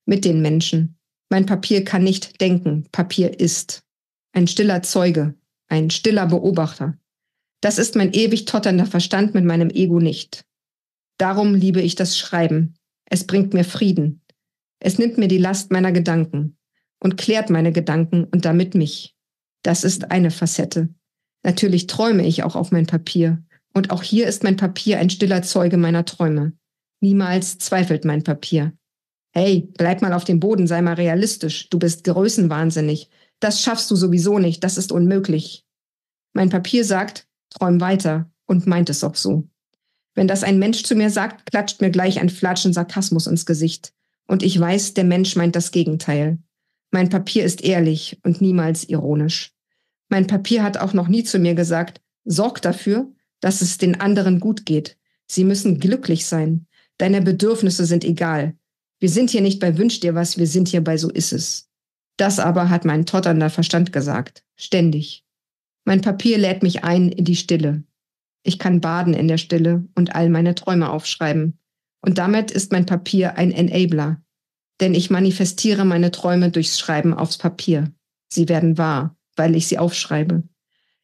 Mit den Menschen. Mein Papier kann nicht denken, Papier ist. Ein stiller Zeuge, ein stiller Beobachter. Das ist mein ewig totternder Verstand mit meinem Ego nicht. Darum liebe ich das Schreiben. Es bringt mir Frieden. Es nimmt mir die Last meiner Gedanken und klärt meine Gedanken und damit mich. Das ist eine Facette. Natürlich träume ich auch auf mein Papier. Und auch hier ist mein Papier ein stiller Zeuge meiner Träume. Niemals zweifelt mein Papier. Hey, bleib mal auf dem Boden, sei mal realistisch. Du bist größenwahnsinnig. Das schaffst du sowieso nicht, das ist unmöglich. Mein Papier sagt, träum weiter und meint es auch so. Wenn das ein Mensch zu mir sagt, klatscht mir gleich ein Flatschen Sarkasmus ins Gesicht. Und ich weiß, der Mensch meint das Gegenteil. Mein Papier ist ehrlich und niemals ironisch. Mein Papier hat auch noch nie zu mir gesagt, sorg dafür, dass es den anderen gut geht. Sie müssen glücklich sein. Deine Bedürfnisse sind egal. Wir sind hier nicht bei Wünsch dir was, wir sind hier bei so ist es. Das aber hat mein totternder Verstand gesagt. Ständig. Mein Papier lädt mich ein in die Stille. Ich kann baden in der Stille und all meine Träume aufschreiben. Und damit ist mein Papier ein Enabler. Denn ich manifestiere meine Träume durchs Schreiben aufs Papier. Sie werden wahr, weil ich sie aufschreibe,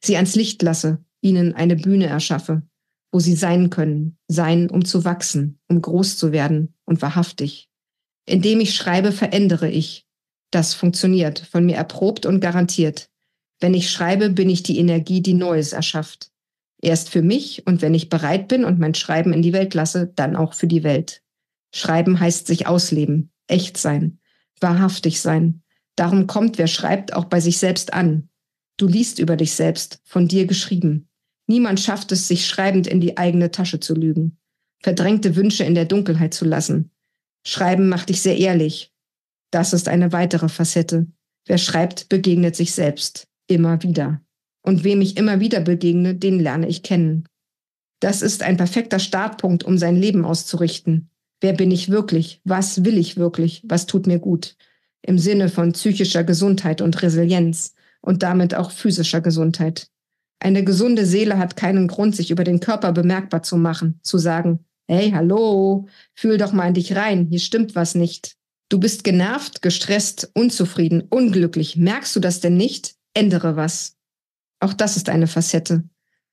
sie ans Licht lasse, ihnen eine Bühne erschaffe, wo sie sein können, sein, um zu wachsen, um groß zu werden und wahrhaftig. Indem ich schreibe, verändere ich. Das funktioniert, von mir erprobt und garantiert. Wenn ich schreibe, bin ich die Energie, die Neues erschafft. Erst für mich und wenn ich bereit bin und mein Schreiben in die Welt lasse, dann auch für die Welt. Schreiben heißt sich ausleben, echt sein, wahrhaftig sein. Darum kommt, wer schreibt, auch bei sich selbst an. Du liest über dich selbst, von dir geschrieben. Niemand schafft es, sich schreibend in die eigene Tasche zu lügen, verdrängte Wünsche in der Dunkelheit zu lassen. Schreiben macht dich sehr ehrlich. Das ist eine weitere Facette. Wer schreibt, begegnet sich selbst. Immer wieder. Und wem ich immer wieder begegne, den lerne ich kennen. Das ist ein perfekter Startpunkt, um sein Leben auszurichten. Wer bin ich wirklich? Was will ich wirklich? Was tut mir gut? Im Sinne von psychischer Gesundheit und Resilienz und damit auch physischer Gesundheit. Eine gesunde Seele hat keinen Grund, sich über den Körper bemerkbar zu machen, zu sagen, hey, hallo, fühl doch mal in dich rein, hier stimmt was nicht. Du bist genervt, gestresst, unzufrieden, unglücklich. Merkst du das denn nicht? Ändere was. Auch das ist eine Facette.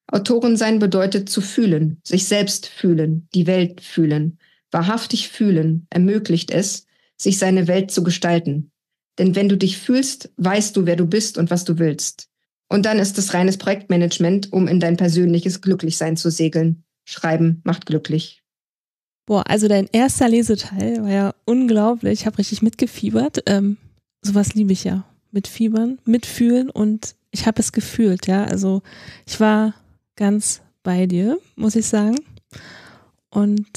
Autorin sein bedeutet zu fühlen, sich selbst fühlen, die Welt fühlen, wahrhaftig fühlen, ermöglicht es, sich seine Welt zu gestalten. Denn wenn du dich fühlst, weißt du, wer du bist und was du willst. Und dann ist es reines Projektmanagement, um in dein persönliches Glücklichsein zu segeln. Schreiben macht glücklich. Boah, also dein erster Leseteil war ja unglaublich. Ich habe richtig mitgefiebert. Sowas liebe ich ja. Mitfiebern, mitfühlen und ich habe es gefühlt. Ja, also ich war ganz bei dir, muss ich sagen. Und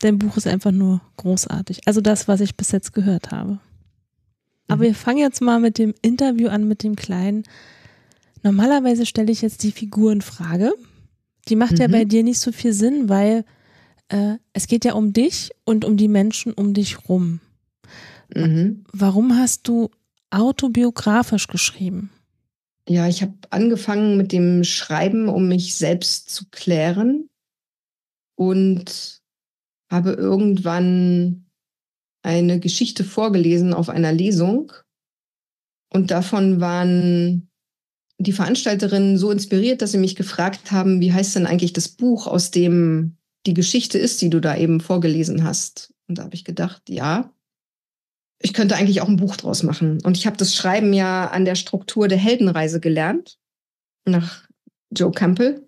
dein Buch ist einfach nur großartig. Also das, was ich bis jetzt gehört habe. Aber wir fangen jetzt mal mit dem Interview an, mit dem Kleinen. Normalerweise stelle ich jetzt die Figurenfrage. Die macht ja bei dir nicht so viel Sinn, weil es geht ja um dich und um die Menschen um dich rum. Warum hast du autobiografisch geschrieben? Ja, ich habe angefangen mit dem Schreiben, um mich selbst zu klären. Und habe irgendwann eine Geschichte vorgelesen auf einer Lesung und davon waren die Veranstalterinnen so inspiriert, dass sie mich gefragt haben, wie heißt denn eigentlich das Buch, aus dem die Geschichte ist, die du da eben vorgelesen hast. Und da habe ich gedacht, ja, ich könnte eigentlich auch ein Buch draus machen. Und ich habe das Schreiben ja an der Struktur der Heldenreise gelernt, nach Joe Campbell.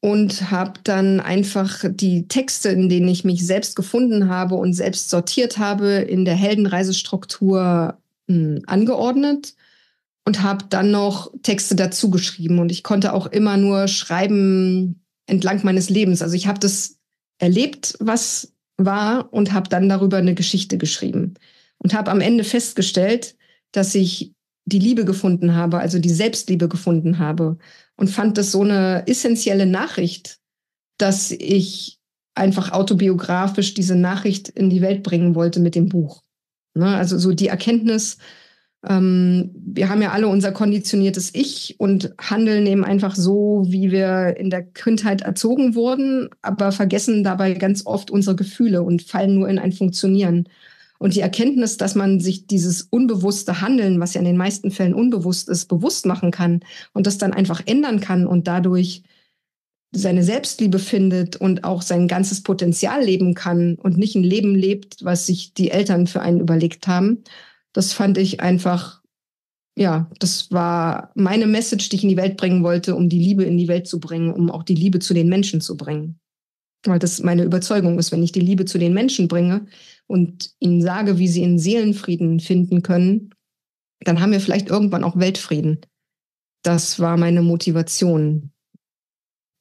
Und habe dann einfach die Texte, in denen ich mich selbst gefunden habe und selbst sortiert habe, in der Heldenreisestruktur angeordnet und habe dann noch Texte dazu geschrieben. Und ich konnte auch immer nur schreiben entlang meines Lebens. Also ich habe das erlebt, was war, und habe dann darüber eine Geschichte geschrieben. Und habe am Ende festgestellt, dass ich die Liebe gefunden habe, also die Selbstliebe gefunden habe. Und fand das so eine essentielle Nachricht, dass ich einfach autobiografisch diese Nachricht in die Welt bringen wollte mit dem Buch. Also so die Erkenntnis, Wir haben ja alle unser konditioniertes Ich und handeln eben einfach so, wie wir in der Kindheit erzogen wurden, aber vergessen dabei ganz oft unsere Gefühle und fallen nur in ein Funktionieren. Und die Erkenntnis, dass man sich dieses unbewusste Handeln, was ja in den meisten Fällen unbewusst ist, bewusst machen kann und das dann einfach ändern kann und dadurch seine Selbstliebe findet und auch sein ganzes Potenzial leben kann und nicht ein Leben lebt, was sich die Eltern für einen überlegt haben, das fand ich einfach, ja, das war meine Message, die ich in die Welt bringen wollte, um die Liebe in die Welt zu bringen, um auch die Liebe zu den Menschen zu bringen. Weil das meine Überzeugung ist, wenn ich die Liebe zu den Menschen bringe und ihnen sage, wie sie in Seelenfrieden finden können, dann haben wir vielleicht irgendwann auch Weltfrieden. Das war meine Motivation.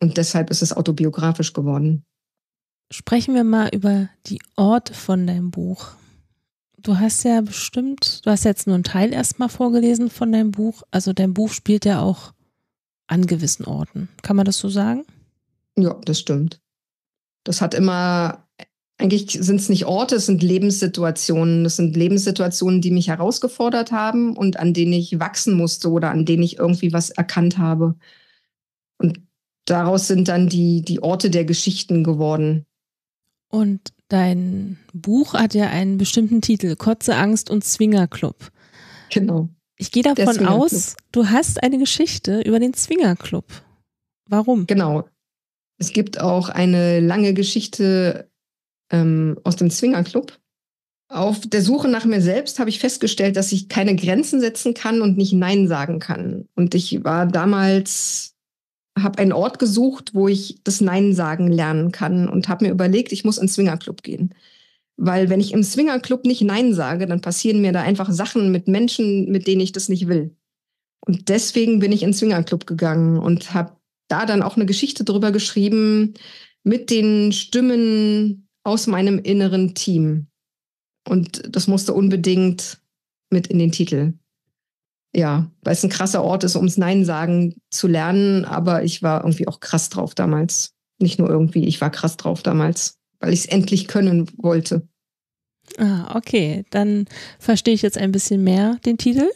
Und deshalb ist es autobiografisch geworden. Sprechen wir mal über die Orte von deinem Buch. Du hast jetzt nur einen Teil erstmal vorgelesen von deinem Buch. Also dein Buch spielt ja auch an gewissen Orten. Kann man das so sagen? Ja, das stimmt. Das hat immer, eigentlich sind es nicht Orte, es sind Lebenssituationen. Das sind Lebenssituationen, die mich herausgefordert haben und an denen ich wachsen musste oder an denen ich irgendwie was erkannt habe. Und daraus sind dann die Orte der Geschichten geworden. Und dein Buch hat ja einen bestimmten Titel, Kotze, Angst und Swinger-Club. Genau. Ich gehe davon aus, du hast eine Geschichte über den Swinger-Club. Warum? Genau. Es gibt auch eine lange Geschichte aus dem Swinger-Club. Auf der Suche nach mir selbst habe ich festgestellt, dass ich keine Grenzen setzen kann und nicht Nein sagen kann. Und ich war damals, habe einen Ort gesucht, wo ich das Nein sagen lernen kann und habe mir überlegt, ich muss in den Swinger-Club gehen. Weil wenn ich im Swinger-Club nicht Nein sage, dann passieren mir da einfach Sachen mit Menschen, mit denen ich das nicht will. Und deswegen bin ich in den Swinger-Club gegangen und habe da dann auch eine Geschichte drüber geschrieben mit den Stimmen aus meinem inneren Team. Und das musste unbedingt mit in den Titel. Ja, weil es ein krasser Ort ist, ums Nein sagen zu lernen. Aber ich war irgendwie auch krass drauf damals. Nicht nur irgendwie, ich war krass drauf damals, weil ich es endlich können wollte. Ah, okay. Dann verstehe ich jetzt ein bisschen mehr den Titel.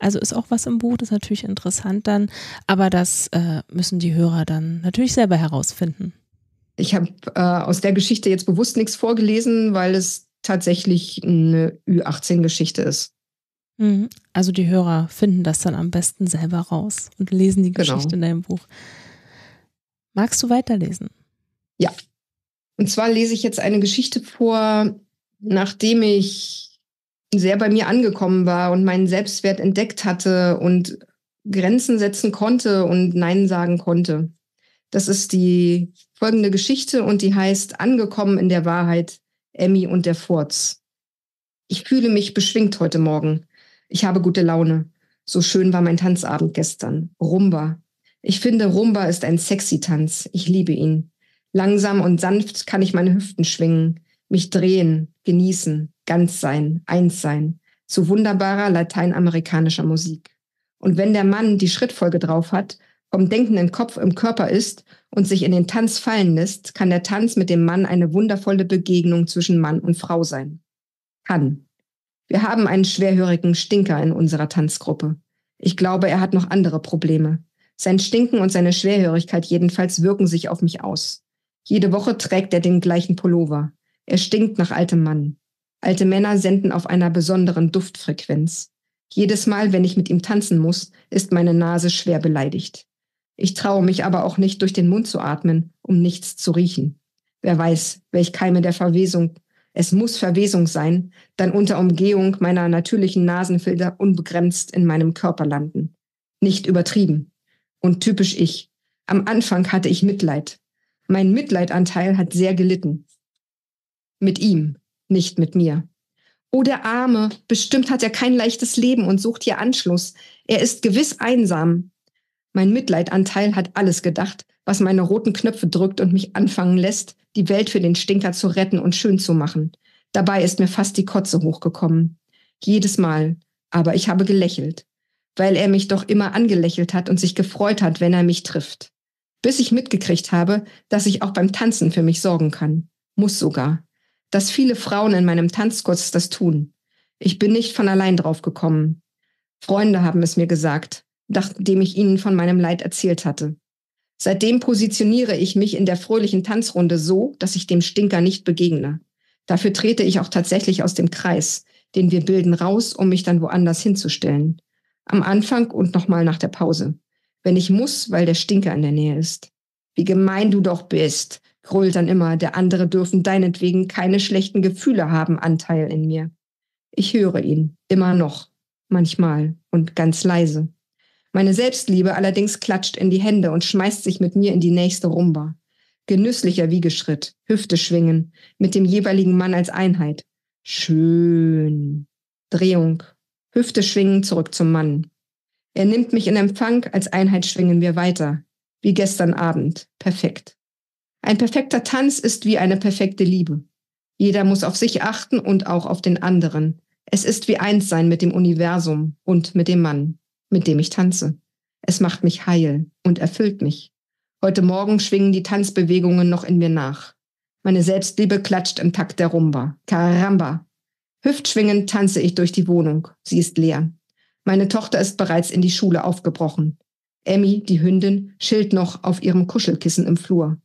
Also ist auch was im Buch, das ist natürlich interessant dann, aber das müssen die Hörer dann natürlich selber herausfinden. Ich habe aus der Geschichte jetzt bewusst nichts vorgelesen, weil es tatsächlich eine Ü18-Geschichte ist. Mhm. Also die Hörer finden das dann am besten selber raus und lesen die Geschichte genau in deinem Buch. Magst du weiterlesen? Ja, und zwar lese ich jetzt eine Geschichte vor, nachdem ich sehr bei mir angekommen war und meinen Selbstwert entdeckt hatte und Grenzen setzen konnte und Nein sagen konnte. Das ist die folgende Geschichte und die heißt Angekommen in der Wahrheit, Emmy und der Furz. Ich fühle mich beschwingt heute Morgen. Ich habe gute Laune. So schön war mein Tanzabend gestern. Rumba. Ich finde, Rumba ist ein sexy Tanz. Ich liebe ihn. Langsam und sanft kann ich meine Hüften schwingen, mich drehen, genießen. Ganz sein, eins sein, zu wunderbarer lateinamerikanischer Musik. Und wenn der Mann die Schrittfolge drauf hat, vom denkenden Kopf im Körper ist und sich in den Tanz fallen lässt, kann der Tanz mit dem Mann eine wundervolle Begegnung zwischen Mann und Frau sein. Kann. Wir haben einen schwerhörigen Stinker in unserer Tanzgruppe. Ich glaube, er hat noch andere Probleme. Sein Stinken und seine Schwerhörigkeit jedenfalls wirken sich auf mich aus. Jede Woche trägt er den gleichen Pullover. Er stinkt nach altem Mann. Alte Männer senden auf einer besonderen Duftfrequenz. Jedes Mal, wenn ich mit ihm tanzen muss, ist meine Nase schwer beleidigt. Ich traue mich aber auch nicht, durch den Mund zu atmen, um nichts zu riechen. Wer weiß, welch Keime der Verwesung. Es muss Verwesung sein, dann unter Umgehung meiner natürlichen Nasenfilter unbegrenzt in meinem Körper landen. Nicht übertrieben. Und typisch ich. Am Anfang hatte ich Mitleid. Mein Mitleidanteil hat sehr gelitten. Mit ihm. Nicht mit mir. Oh, der Arme, bestimmt hat er kein leichtes Leben und sucht hier Anschluss. Er ist gewiss einsam. Mein Mitleidanteil hat alles gedacht, was meine roten Knöpfe drückt und mich anfangen lässt, die Welt für den Stinker zu retten und schön zu machen. Dabei ist mir fast die Kotze hochgekommen. Jedes Mal. Aber ich habe gelächelt. Weil er mich doch immer angelächelt hat und sich gefreut hat, wenn er mich trifft. Bis ich mitgekriegt habe, dass ich auch beim Tanzen für mich sorgen kann. Muss sogar. Dass viele Frauen in meinem Tanzkurs das tun. Ich bin nicht von allein drauf gekommen. Freunde haben es mir gesagt, nachdem ich ihnen von meinem Leid erzählt hatte. Seitdem positioniere ich mich in der fröhlichen Tanzrunde so, dass ich dem Stinker nicht begegne. Dafür trete ich auch tatsächlich aus dem Kreis, den wir bilden, raus, um mich dann woanders hinzustellen. Am Anfang und nochmal nach der Pause. Wenn ich muss, weil der Stinker in der Nähe ist. Wie gemein du doch bist, grölt dann immer, der andere dürfen deinetwegen keine schlechten Gefühle haben, Anteil in mir. Ich höre ihn, immer noch, manchmal und ganz leise. Meine Selbstliebe allerdings klatscht in die Hände und schmeißt sich mit mir in die nächste Rumba. Genüsslicher Wiegeschritt, Hüfte schwingen, mit dem jeweiligen Mann als Einheit. Schön. Drehung. Hüfte schwingen, zurück zum Mann. Er nimmt mich in Empfang, als Einheit schwingen wir weiter. Wie gestern Abend. Perfekt. Ein perfekter Tanz ist wie eine perfekte Liebe. Jeder muss auf sich achten und auch auf den anderen. Es ist wie eins sein mit dem Universum und mit dem Mann, mit dem ich tanze. Es macht mich heil und erfüllt mich. Heute Morgen schwingen die Tanzbewegungen noch in mir nach. Meine Selbstliebe klatscht im Takt der Rumba. Caramba! Hüftschwingend tanze ich durch die Wohnung. Sie ist leer. Meine Tochter ist bereits in die Schule aufgebrochen. Emmy, die Hündin, chillt noch auf ihrem Kuschelkissen im Flur.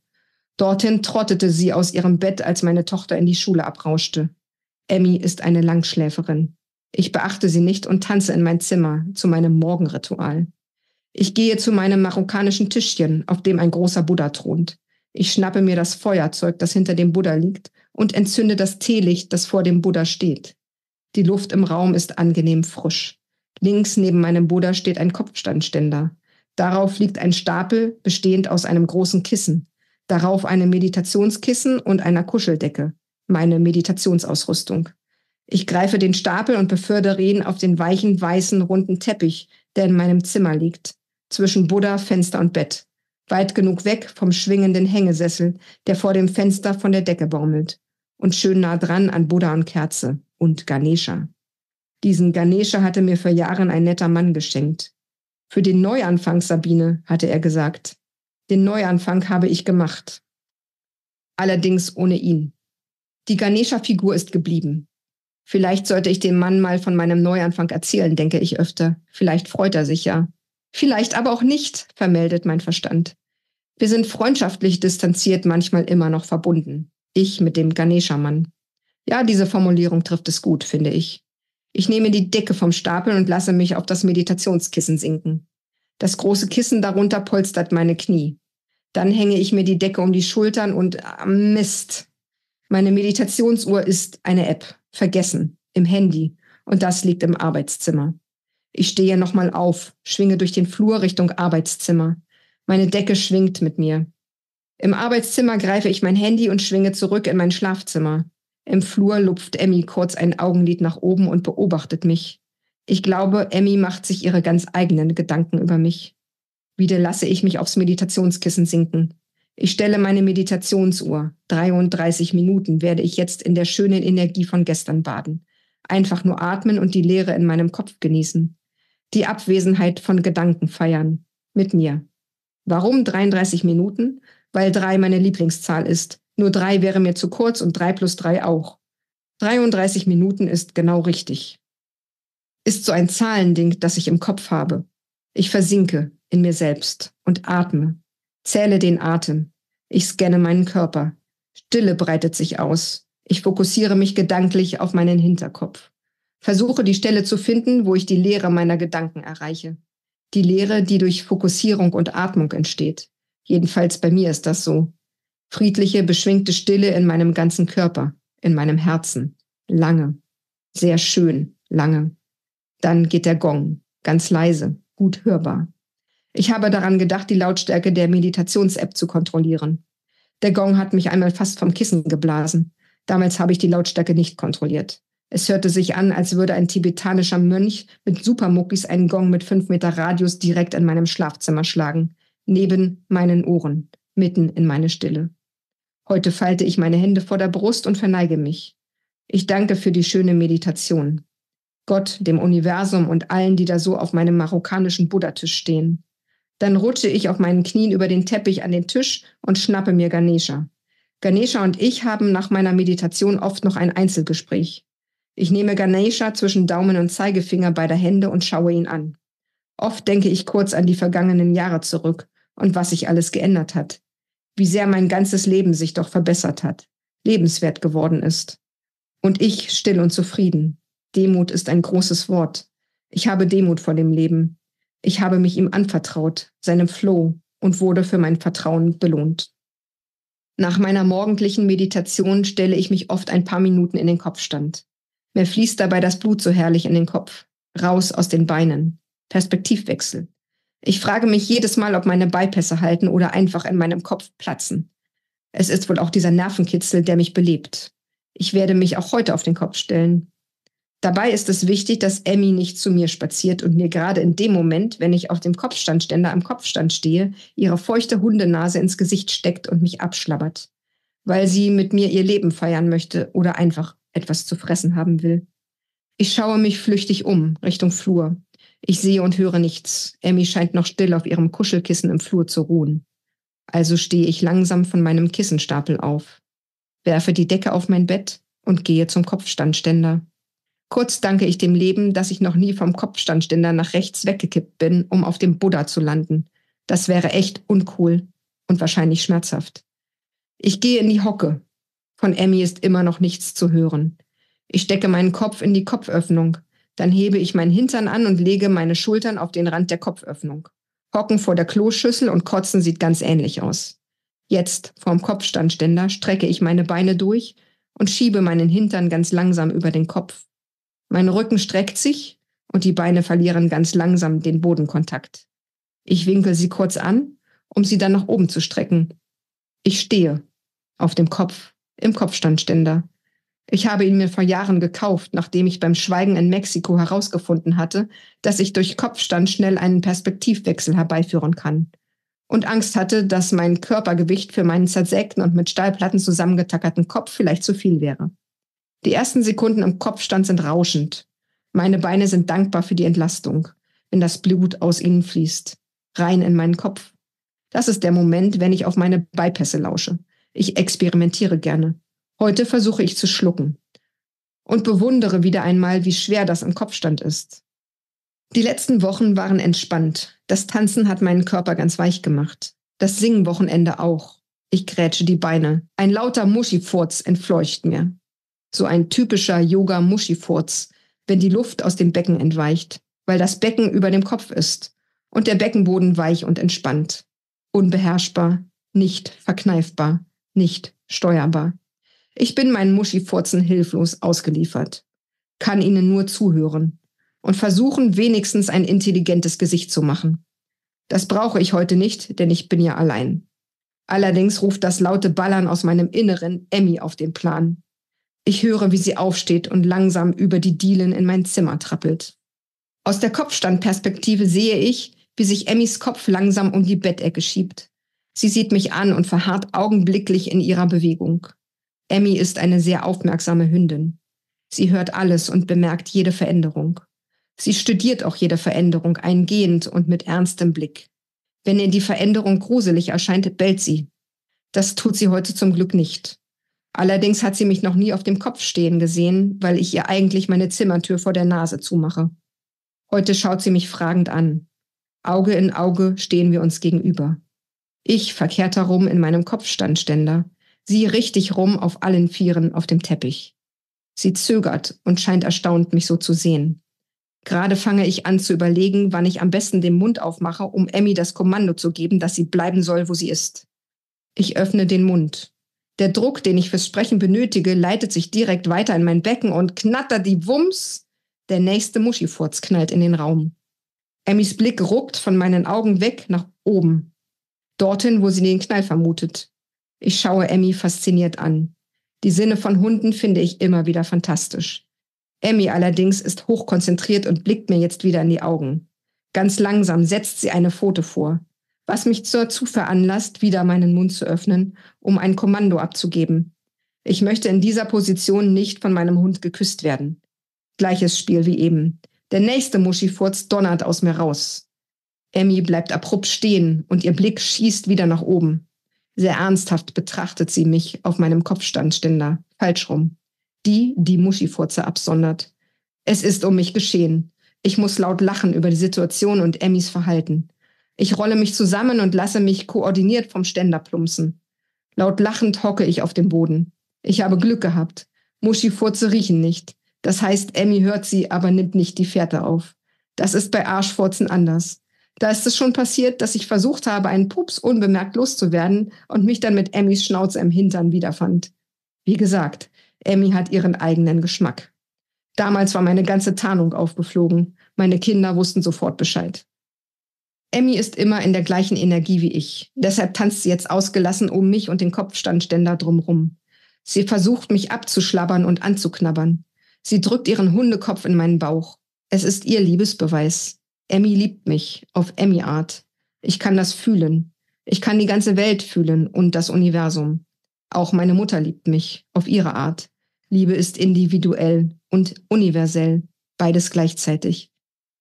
Dorthin trottete sie aus ihrem Bett, als meine Tochter in die Schule abrauschte. Emmy ist eine Langschläferin. Ich beachte sie nicht und tanze in mein Zimmer zu meinem Morgenritual. Ich gehe zu meinem marokkanischen Tischchen, auf dem ein großer Buddha thront. Ich schnappe mir das Feuerzeug, das hinter dem Buddha liegt, und entzünde das Teelicht, das vor dem Buddha steht. Die Luft im Raum ist angenehm frisch. Links neben meinem Buddha steht ein Kopfstandständer. Darauf liegt ein Stapel, bestehend aus einem großen Kissen. Darauf einem Meditationskissen und einer Kuscheldecke, meine Meditationsausrüstung. Ich greife den Stapel und befördere ihn auf den weichen, weißen, runden Teppich, der in meinem Zimmer liegt, zwischen Buddha, Fenster und Bett. Weit genug weg vom schwingenden Hängesessel, der vor dem Fenster von der Decke baumelt. Und schön nah dran an Buddha und Kerze und Ganesha. Diesen Ganesha hatte mir vor Jahren ein netter Mann geschenkt. Für den Neuanfang, Sabine, hatte er gesagt. Den Neuanfang habe ich gemacht. Allerdings ohne ihn. Die Ganesha-Figur ist geblieben. Vielleicht sollte ich dem Mann mal von meinem Neuanfang erzählen, denke ich öfter. Vielleicht freut er sich ja. Vielleicht aber auch nicht, vermeldet mein Verstand. Wir sind freundschaftlich distanziert, manchmal immer noch verbunden. Ich mit dem Ganesha-Mann. Ja, diese Formulierung trifft es gut, finde ich. Ich nehme die Decke vom Stapel und lasse mich auf das Meditationskissen sinken. Das große Kissen darunter polstert meine Knie. Dann hänge ich mir die Decke um die Schultern und Mist. Meine Meditationsuhr ist eine App, vergessen, im Handy. Und das liegt im Arbeitszimmer. Ich stehe nochmal auf, schwinge durch den Flur Richtung Arbeitszimmer. Meine Decke schwingt mit mir. Im Arbeitszimmer greife ich mein Handy und schwinge zurück in mein Schlafzimmer. Im Flur lupft Emmy kurz ein Augenlid nach oben und beobachtet mich. Ich glaube, Emmy macht sich ihre ganz eigenen Gedanken über mich. Wieder lasse ich mich aufs Meditationskissen sinken. Ich stelle meine Meditationsuhr. 33 Minuten werde ich jetzt in der schönen Energie von gestern baden. Einfach nur atmen und die Leere in meinem Kopf genießen. Die Abwesenheit von Gedanken feiern. Mit mir. Warum 33 Minuten? Weil 3 meine Lieblingszahl ist. Nur 3 wäre mir zu kurz und 3 + 3 auch. 33 Minuten ist genau richtig. Ist so ein Zahlending, das ich im Kopf habe. Ich versinke in mir selbst und atme. Zähle den Atem. Ich scanne meinen Körper. Stille breitet sich aus. Ich fokussiere mich gedanklich auf meinen Hinterkopf. Versuche die Stelle zu finden, wo ich die Leere meiner Gedanken erreiche. Die Leere, die durch Fokussierung und Atmung entsteht. Jedenfalls bei mir ist das so. Friedliche, beschwingte Stille in meinem ganzen Körper, in meinem Herzen. Lange. Sehr schön, lange. Dann geht der Gong. Ganz leise, gut hörbar. Ich habe daran gedacht, die Lautstärke der Meditations-App zu kontrollieren. Der Gong hat mich einmal fast vom Kissen geblasen. Damals habe ich die Lautstärke nicht kontrolliert. Es hörte sich an, als würde ein tibetanischer Mönch mit Supermuckis einen Gong mit 5 Meter Radius direkt in meinem Schlafzimmer schlagen, neben meinen Ohren, mitten in meine Stille. Heute falte ich meine Hände vor der Brust und verneige mich. Ich danke für die schöne Meditation. Gott, dem Universum und allen, die da so auf meinem marokkanischen Buddha-Tisch stehen. Dann rutsche ich auf meinen Knien über den Teppich an den Tisch und schnappe mir Ganesha. Ganesha und ich haben nach meiner Meditation oft noch ein Einzelgespräch. Ich nehme Ganesha zwischen Daumen und Zeigefinger beider Hände und schaue ihn an. Oft denke ich kurz an die vergangenen Jahre zurück und was sich alles geändert hat. Wie sehr mein ganzes Leben sich doch verbessert hat, lebenswert geworden ist. Und ich still und zufrieden. Demut ist ein großes Wort. Ich habe Demut vor dem Leben. Ich habe mich ihm anvertraut, seinem Floh, und wurde für mein Vertrauen belohnt. Nach meiner morgendlichen Meditation stelle ich mich oft ein paar Minuten in den Kopfstand. Mir fließt dabei das Blut so herrlich in den Kopf, raus aus den Beinen, Perspektivwechsel. Ich frage mich jedes Mal, ob meine Bypässe halten oder einfach in meinem Kopf platzen. Es ist wohl auch dieser Nervenkitzel, der mich belebt. Ich werde mich auch heute auf den Kopf stellen. Dabei ist es wichtig, dass Emmy nicht zu mir spaziert und mir gerade in dem Moment, wenn ich auf dem Kopfstandständer am Kopfstand stehe, ihre feuchte Hundenase ins Gesicht steckt und mich abschlabbert, weil sie mit mir ihr Leben feiern möchte oder einfach etwas zu fressen haben will. Ich schaue mich flüchtig um, Richtung Flur. Ich sehe und höre nichts. Emmy scheint noch still auf ihrem Kuschelkissen im Flur zu ruhen. Also stehe ich langsam von meinem Kissenstapel auf, werfe die Decke auf mein Bett und gehe zum Kopfstandständer. Kurz danke ich dem Leben, dass ich noch nie vom Kopfstandständer nach rechts weggekippt bin, um auf dem Buddha zu landen. Das wäre echt uncool und wahrscheinlich schmerzhaft. Ich gehe in die Hocke. Von Emmy ist immer noch nichts zu hören. Ich stecke meinen Kopf in die Kopföffnung. Dann hebe ich meinen Hintern an und lege meine Schultern auf den Rand der Kopföffnung. Hocken vor der Kloschüssel und Kotzen sieht ganz ähnlich aus. Jetzt, vorm Kopfstandständer, strecke ich meine Beine durch und schiebe meinen Hintern ganz langsam über den Kopf. Mein Rücken streckt sich und die Beine verlieren ganz langsam den Bodenkontakt. Ich winkel sie kurz an, um sie dann nach oben zu strecken. Ich stehe auf dem Kopf, im Kopfstandständer. Ich habe ihn mir vor Jahren gekauft, nachdem ich beim Schweigen in Mexiko herausgefunden hatte, dass ich durch Kopfstand schnell einen Perspektivwechsel herbeiführen kann. Und Angst hatte, dass mein Körpergewicht für meinen zersägten und mit Stahlplatten zusammengetackerten Kopf vielleicht zu viel wäre. Die ersten Sekunden im Kopfstand sind rauschend. Meine Beine sind dankbar für die Entlastung, wenn das Blut aus ihnen fließt, rein in meinen Kopf. Das ist der Moment, wenn ich auf meine Bypässe lausche. Ich experimentiere gerne. Heute versuche ich zu schlucken und bewundere wieder einmal, wie schwer das im Kopfstand ist. Die letzten Wochen waren entspannt. Das Tanzen hat meinen Körper ganz weich gemacht. Das Singen-Wochenende auch. Ich grätsche die Beine. Ein lauter Muschifurz entfleucht mir. So ein typischer Yoga-Muschifurz, wenn die Luft aus dem Becken entweicht, weil das Becken über dem Kopf ist und der Beckenboden weich und entspannt. Unbeherrschbar, nicht verkneifbar, nicht steuerbar. Ich bin meinen Muschifurzen hilflos ausgeliefert, kann ihnen nur zuhören und versuchen, wenigstens ein intelligentes Gesicht zu machen. Das brauche ich heute nicht, denn ich bin ja allein. Allerdings ruft das laute Ballern aus meinem Inneren Emmy auf den Plan. Ich höre, wie sie aufsteht und langsam über die Dielen in mein Zimmer trappelt. Aus der Kopfstandperspektive sehe ich, wie sich Emmys Kopf langsam um die Bettecke schiebt. Sie sieht mich an und verharrt augenblicklich in ihrer Bewegung. Emmy ist eine sehr aufmerksame Hündin. Sie hört alles und bemerkt jede Veränderung. Sie studiert auch jede Veränderung eingehend und mit ernstem Blick. Wenn ihr die Veränderung gruselig erscheint, bellt sie. Das tut sie heute zum Glück nicht. Allerdings hat sie mich noch nie auf dem Kopf stehen gesehen, weil ich ihr eigentlich meine Zimmertür vor der Nase zumache. Heute schaut sie mich fragend an. Auge in Auge stehen wir uns gegenüber. Ich verkehrt herum in meinem Kopfstandständer. Sie richtig rum auf allen Vieren auf dem Teppich. Sie zögert und scheint erstaunt, mich so zu sehen. Gerade fange ich an zu überlegen, wann ich am besten den Mund aufmache, um Emmy das Kommando zu geben, dass sie bleiben soll, wo sie ist. Ich öffne den Mund. Der Druck, den ich fürs Sprechen benötige, leitet sich direkt weiter in mein Becken und knattert die Wumms. Der nächste Muschifurz knallt in den Raum. Emmys Blick ruckt von meinen Augen weg nach oben. Dorthin, wo sie den Knall vermutet. Ich schaue Emmy fasziniert an. Die Sinne von Hunden finde ich immer wieder fantastisch. Emmy allerdings ist hochkonzentriert und blickt mir jetzt wieder in die Augen. Ganz langsam setzt sie eine Pfote vor, was mich dazu veranlasst, wieder meinen Mund zu öffnen, um ein Kommando abzugeben. Ich möchte in dieser Position nicht von meinem Hund geküsst werden. Gleiches Spiel wie eben. Der nächste Muschifurz donnert aus mir raus. Emmy bleibt abrupt stehen und ihr Blick schießt wieder nach oben. Sehr ernsthaft betrachtet sie mich auf meinem Kopfstandständer, falsch rum. die Muschifurze absondert. Es ist um mich geschehen. Ich muss laut lachen über die Situation und Emmys Verhalten. Ich rolle mich zusammen und lasse mich koordiniert vom Ständer plumpsen. Laut lachend hocke ich auf dem Boden. Ich habe Glück gehabt. Muschifurze riechen nicht. Das heißt, Emmy hört sie, aber nimmt nicht die Fährte auf. Das ist bei Arschfurzen anders. Da ist es schon passiert, dass ich versucht habe, einen Pups unbemerkt loszuwerden und mich dann mit Emmys Schnauze im Hintern wiederfand. Wie gesagt, Emmy hat ihren eigenen Geschmack. Damals war meine ganze Tarnung aufgeflogen. Meine Kinder wussten sofort Bescheid. Emmy ist immer in der gleichen Energie wie ich. Deshalb tanzt sie jetzt ausgelassen um mich und den Kopfstandständer drumrum. Sie versucht, mich abzuschlabbern und anzuknabbern. Sie drückt ihren Hundekopf in meinen Bauch. Es ist ihr Liebesbeweis. Emmy liebt mich, auf Emmy-Art. Ich kann das fühlen. Ich kann die ganze Welt fühlen und das Universum. Auch meine Mutter liebt mich, auf ihre Art. Liebe ist individuell und universell, beides gleichzeitig.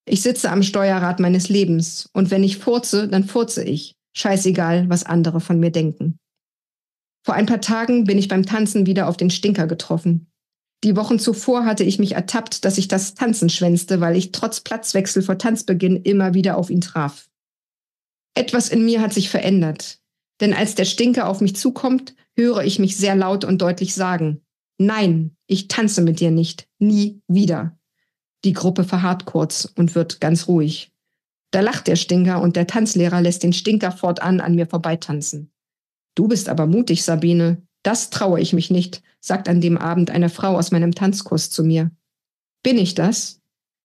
Ich sitze am Steuerrad meines Lebens und wenn ich furze, dann furze ich. Scheißegal, was andere von mir denken. Vor ein paar Tagen bin ich beim Tanzen wieder auf den Stinker getroffen. Die Wochen zuvor hatte ich mich ertappt, dass ich das Tanzen schwänzte, weil ich trotz Platzwechsel vor Tanzbeginn immer wieder auf ihn traf. Etwas in mir hat sich verändert, denn als der Stinker auf mich zukommt, höre ich mich sehr laut und deutlich sagen: Nein, ich tanze mit dir nicht, nie wieder. Die Gruppe verharrt kurz und wird ganz ruhig. Da lacht der Stinker und der Tanzlehrer lässt den Stinker fortan an mir vorbeitanzen. Du bist aber mutig, Sabine. Das traue ich mich nicht, sagt an dem Abend eine Frau aus meinem Tanzkurs zu mir. Bin ich das?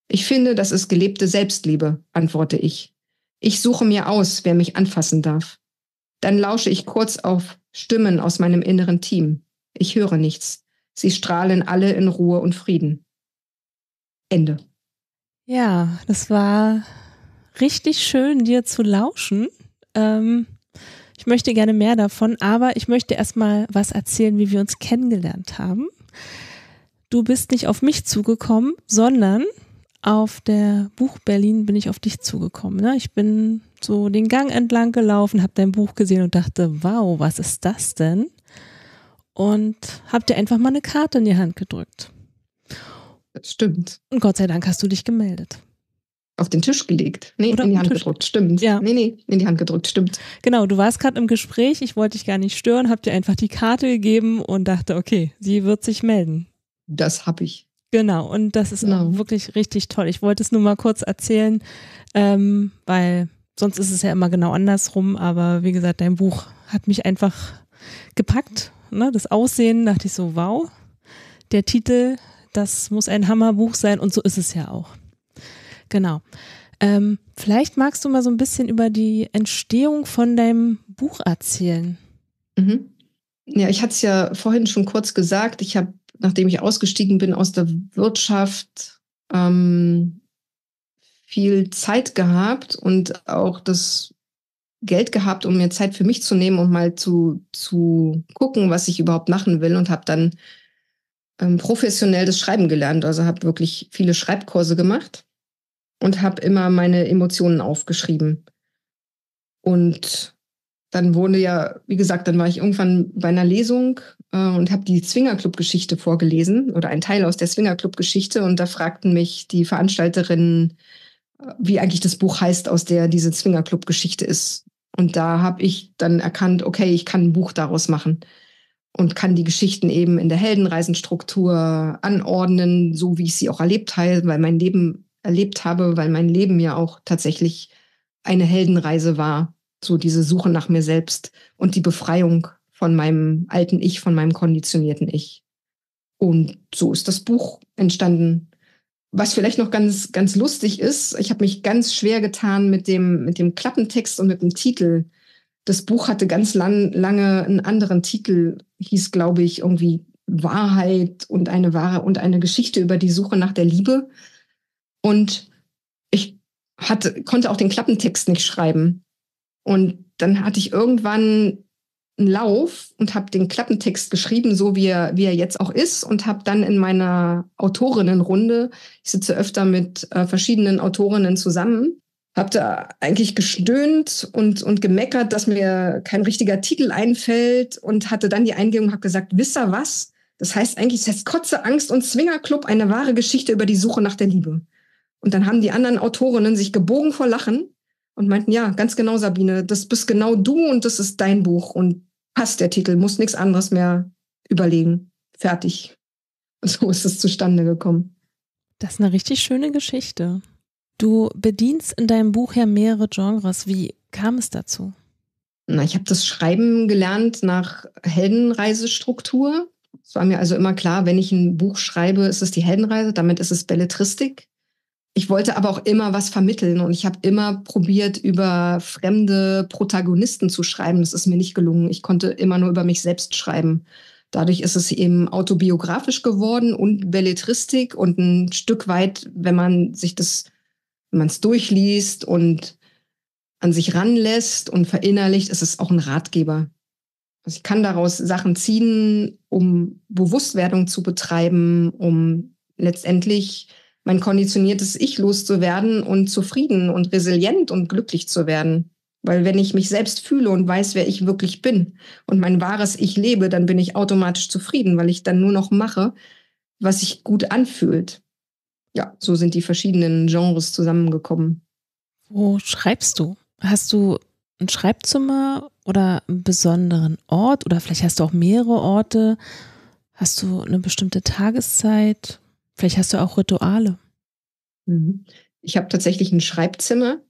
Ich finde, das ist gelebte Selbstliebe, antworte ich. Ich suche mir aus, wer mich anfassen darf. Dann lausche ich kurz auf Stimmen aus meinem inneren Team. Ich höre nichts. Sie strahlen alle in Ruhe und Frieden. Ende. Ja, das war richtig schön, dir zu lauschen. Ich möchte gerne mehr davon, aber ich möchte erstmal was erzählen, wie wir uns kennengelernt haben. Du bist nicht auf mich zugekommen, sondern auf der Buch Berlin bin ich auf dich zugekommen. Ne? Ich bin so den Gang entlang gelaufen, habe dein Buch gesehen und dachte, wow, was ist das denn? Und habe dir einfach mal eine Karte in die Hand gedrückt. Das stimmt. Und Gott sei Dank hast du dich gemeldet. Auf den Tisch gelegt. Nee, oder in die Hand gedrückt. Stimmt. Ja. Nee, in die Hand gedrückt. Stimmt. Genau, du warst gerade im Gespräch. Ich wollte dich gar nicht stören, hab dir einfach die Karte gegeben und dachte, okay, sie wird sich melden. Das hab ich. Genau, und das ist auch wirklich richtig toll. Ich wollte es nur mal kurz erzählen, weil sonst ist es ja immer genau andersrum. Aber wie gesagt, dein Buch hat mich einfach gepackt. Ne? Das Aussehen, dachte ich so, wow. Der Titel, das muss ein Hammerbuch sein und so ist es ja auch. Genau. Vielleicht magst du mal so ein bisschen über die Entstehung von deinem Buch erzählen. Mhm. Ja, ich hatte es ja vorhin schon kurz gesagt. Ich habe, nachdem ich ausgestiegen bin aus der Wirtschaft, viel Zeit gehabt und auch das Geld gehabt, um mir Zeit für mich zu nehmen und mal zu gucken, was ich überhaupt machen will und habe dann professionell das Schreiben gelernt. Also habe wirklich viele Schreibkurse gemacht. Und habe immer meine Emotionen aufgeschrieben. Und dann wurde ja, wie gesagt, dann war ich irgendwann bei einer Lesung und habe die Swinger-Club-Geschichte vorgelesen oder einen Teil aus der Swinger-Club-Geschichte. Und da fragten mich die Veranstalterinnen, wie eigentlich das Buch heißt, aus der diese Swinger-Club-Geschichte ist. Und da habe ich dann erkannt, okay, ich kann ein Buch daraus machen. Und kann die Geschichten eben in der Heldenreisenstruktur anordnen, so wie ich sie auch erlebt habe, weil mein Leben ja auch tatsächlich eine Heldenreise war. So diese Suche nach mir selbst und die Befreiung von meinem alten Ich, von meinem konditionierten Ich. Und so ist das Buch entstanden. Was vielleicht noch ganz, ganz lustig ist, ich habe mich ganz schwer getan mit dem Klappentext und mit dem Titel. Das Buch hatte ganz lange einen anderen Titel, hieß, glaube ich, irgendwie Wahrheit und eine Geschichte über die Suche nach der Liebe. Und ich konnte auch den Klappentext nicht schreiben. Und dann hatte ich irgendwann einen Lauf und habe den Klappentext geschrieben, so wie er jetzt auch ist. Und habe dann in meiner Autorinnenrunde, ich sitze öfter mit verschiedenen Autorinnen zusammen, habe da eigentlich gestöhnt und gemeckert, dass mir kein richtiger Titel einfällt. Und hatte dann die Eingebung, habe gesagt, wisst ihr was? Das heißt eigentlich, es heißt Kotze, Angst und Swinger-Club, eine wahre Geschichte über die Suche nach der Liebe. Und dann haben die anderen Autorinnen sich gebogen vor Lachen und meinten, ja, ganz genau, Sabine, das bist genau du und das ist dein Buch. Und passt der Titel, musst nichts anderes mehr überlegen. Fertig. Und so ist es zustande gekommen. Das ist eine richtig schöne Geschichte. Du bedienst in deinem Buch ja mehrere Genres. Wie kam es dazu? Na, ich habe das Schreiben gelernt nach Heldenreisestruktur. Es war mir also immer klar, wenn ich ein Buch schreibe, ist es die Heldenreise, damit ist es Belletristik. Ich wollte aber auch immer was vermitteln und ich habe immer probiert, über fremde Protagonisten zu schreiben. Das ist mir nicht gelungen. Ich konnte immer nur über mich selbst schreiben. Dadurch ist es eben autobiografisch geworden und Belletristik und ein Stück weit, wenn man es durchliest und an sich ranlässt und verinnerlicht, ist es auch ein Ratgeber. Also ich kann daraus Sachen ziehen, um Bewusstwerdung zu betreiben, um letztendlich mein konditioniertes Ich loszuwerden und zufrieden und resilient und glücklich zu werden. Weil wenn ich mich selbst fühle und weiß, wer ich wirklich bin und mein wahres Ich lebe, dann bin ich automatisch zufrieden, weil ich dann nur noch mache, was sich gut anfühlt. Ja, so sind die verschiedenen Genres zusammengekommen. Wo schreibst du? Hast du ein Schreibzimmer oder einen besonderen Ort? Oder vielleicht hast du auch mehrere Orte? Hast du eine bestimmte Tageszeit? Vielleicht hast du auch Rituale. Ich habe tatsächlich ein Schreibzimmer,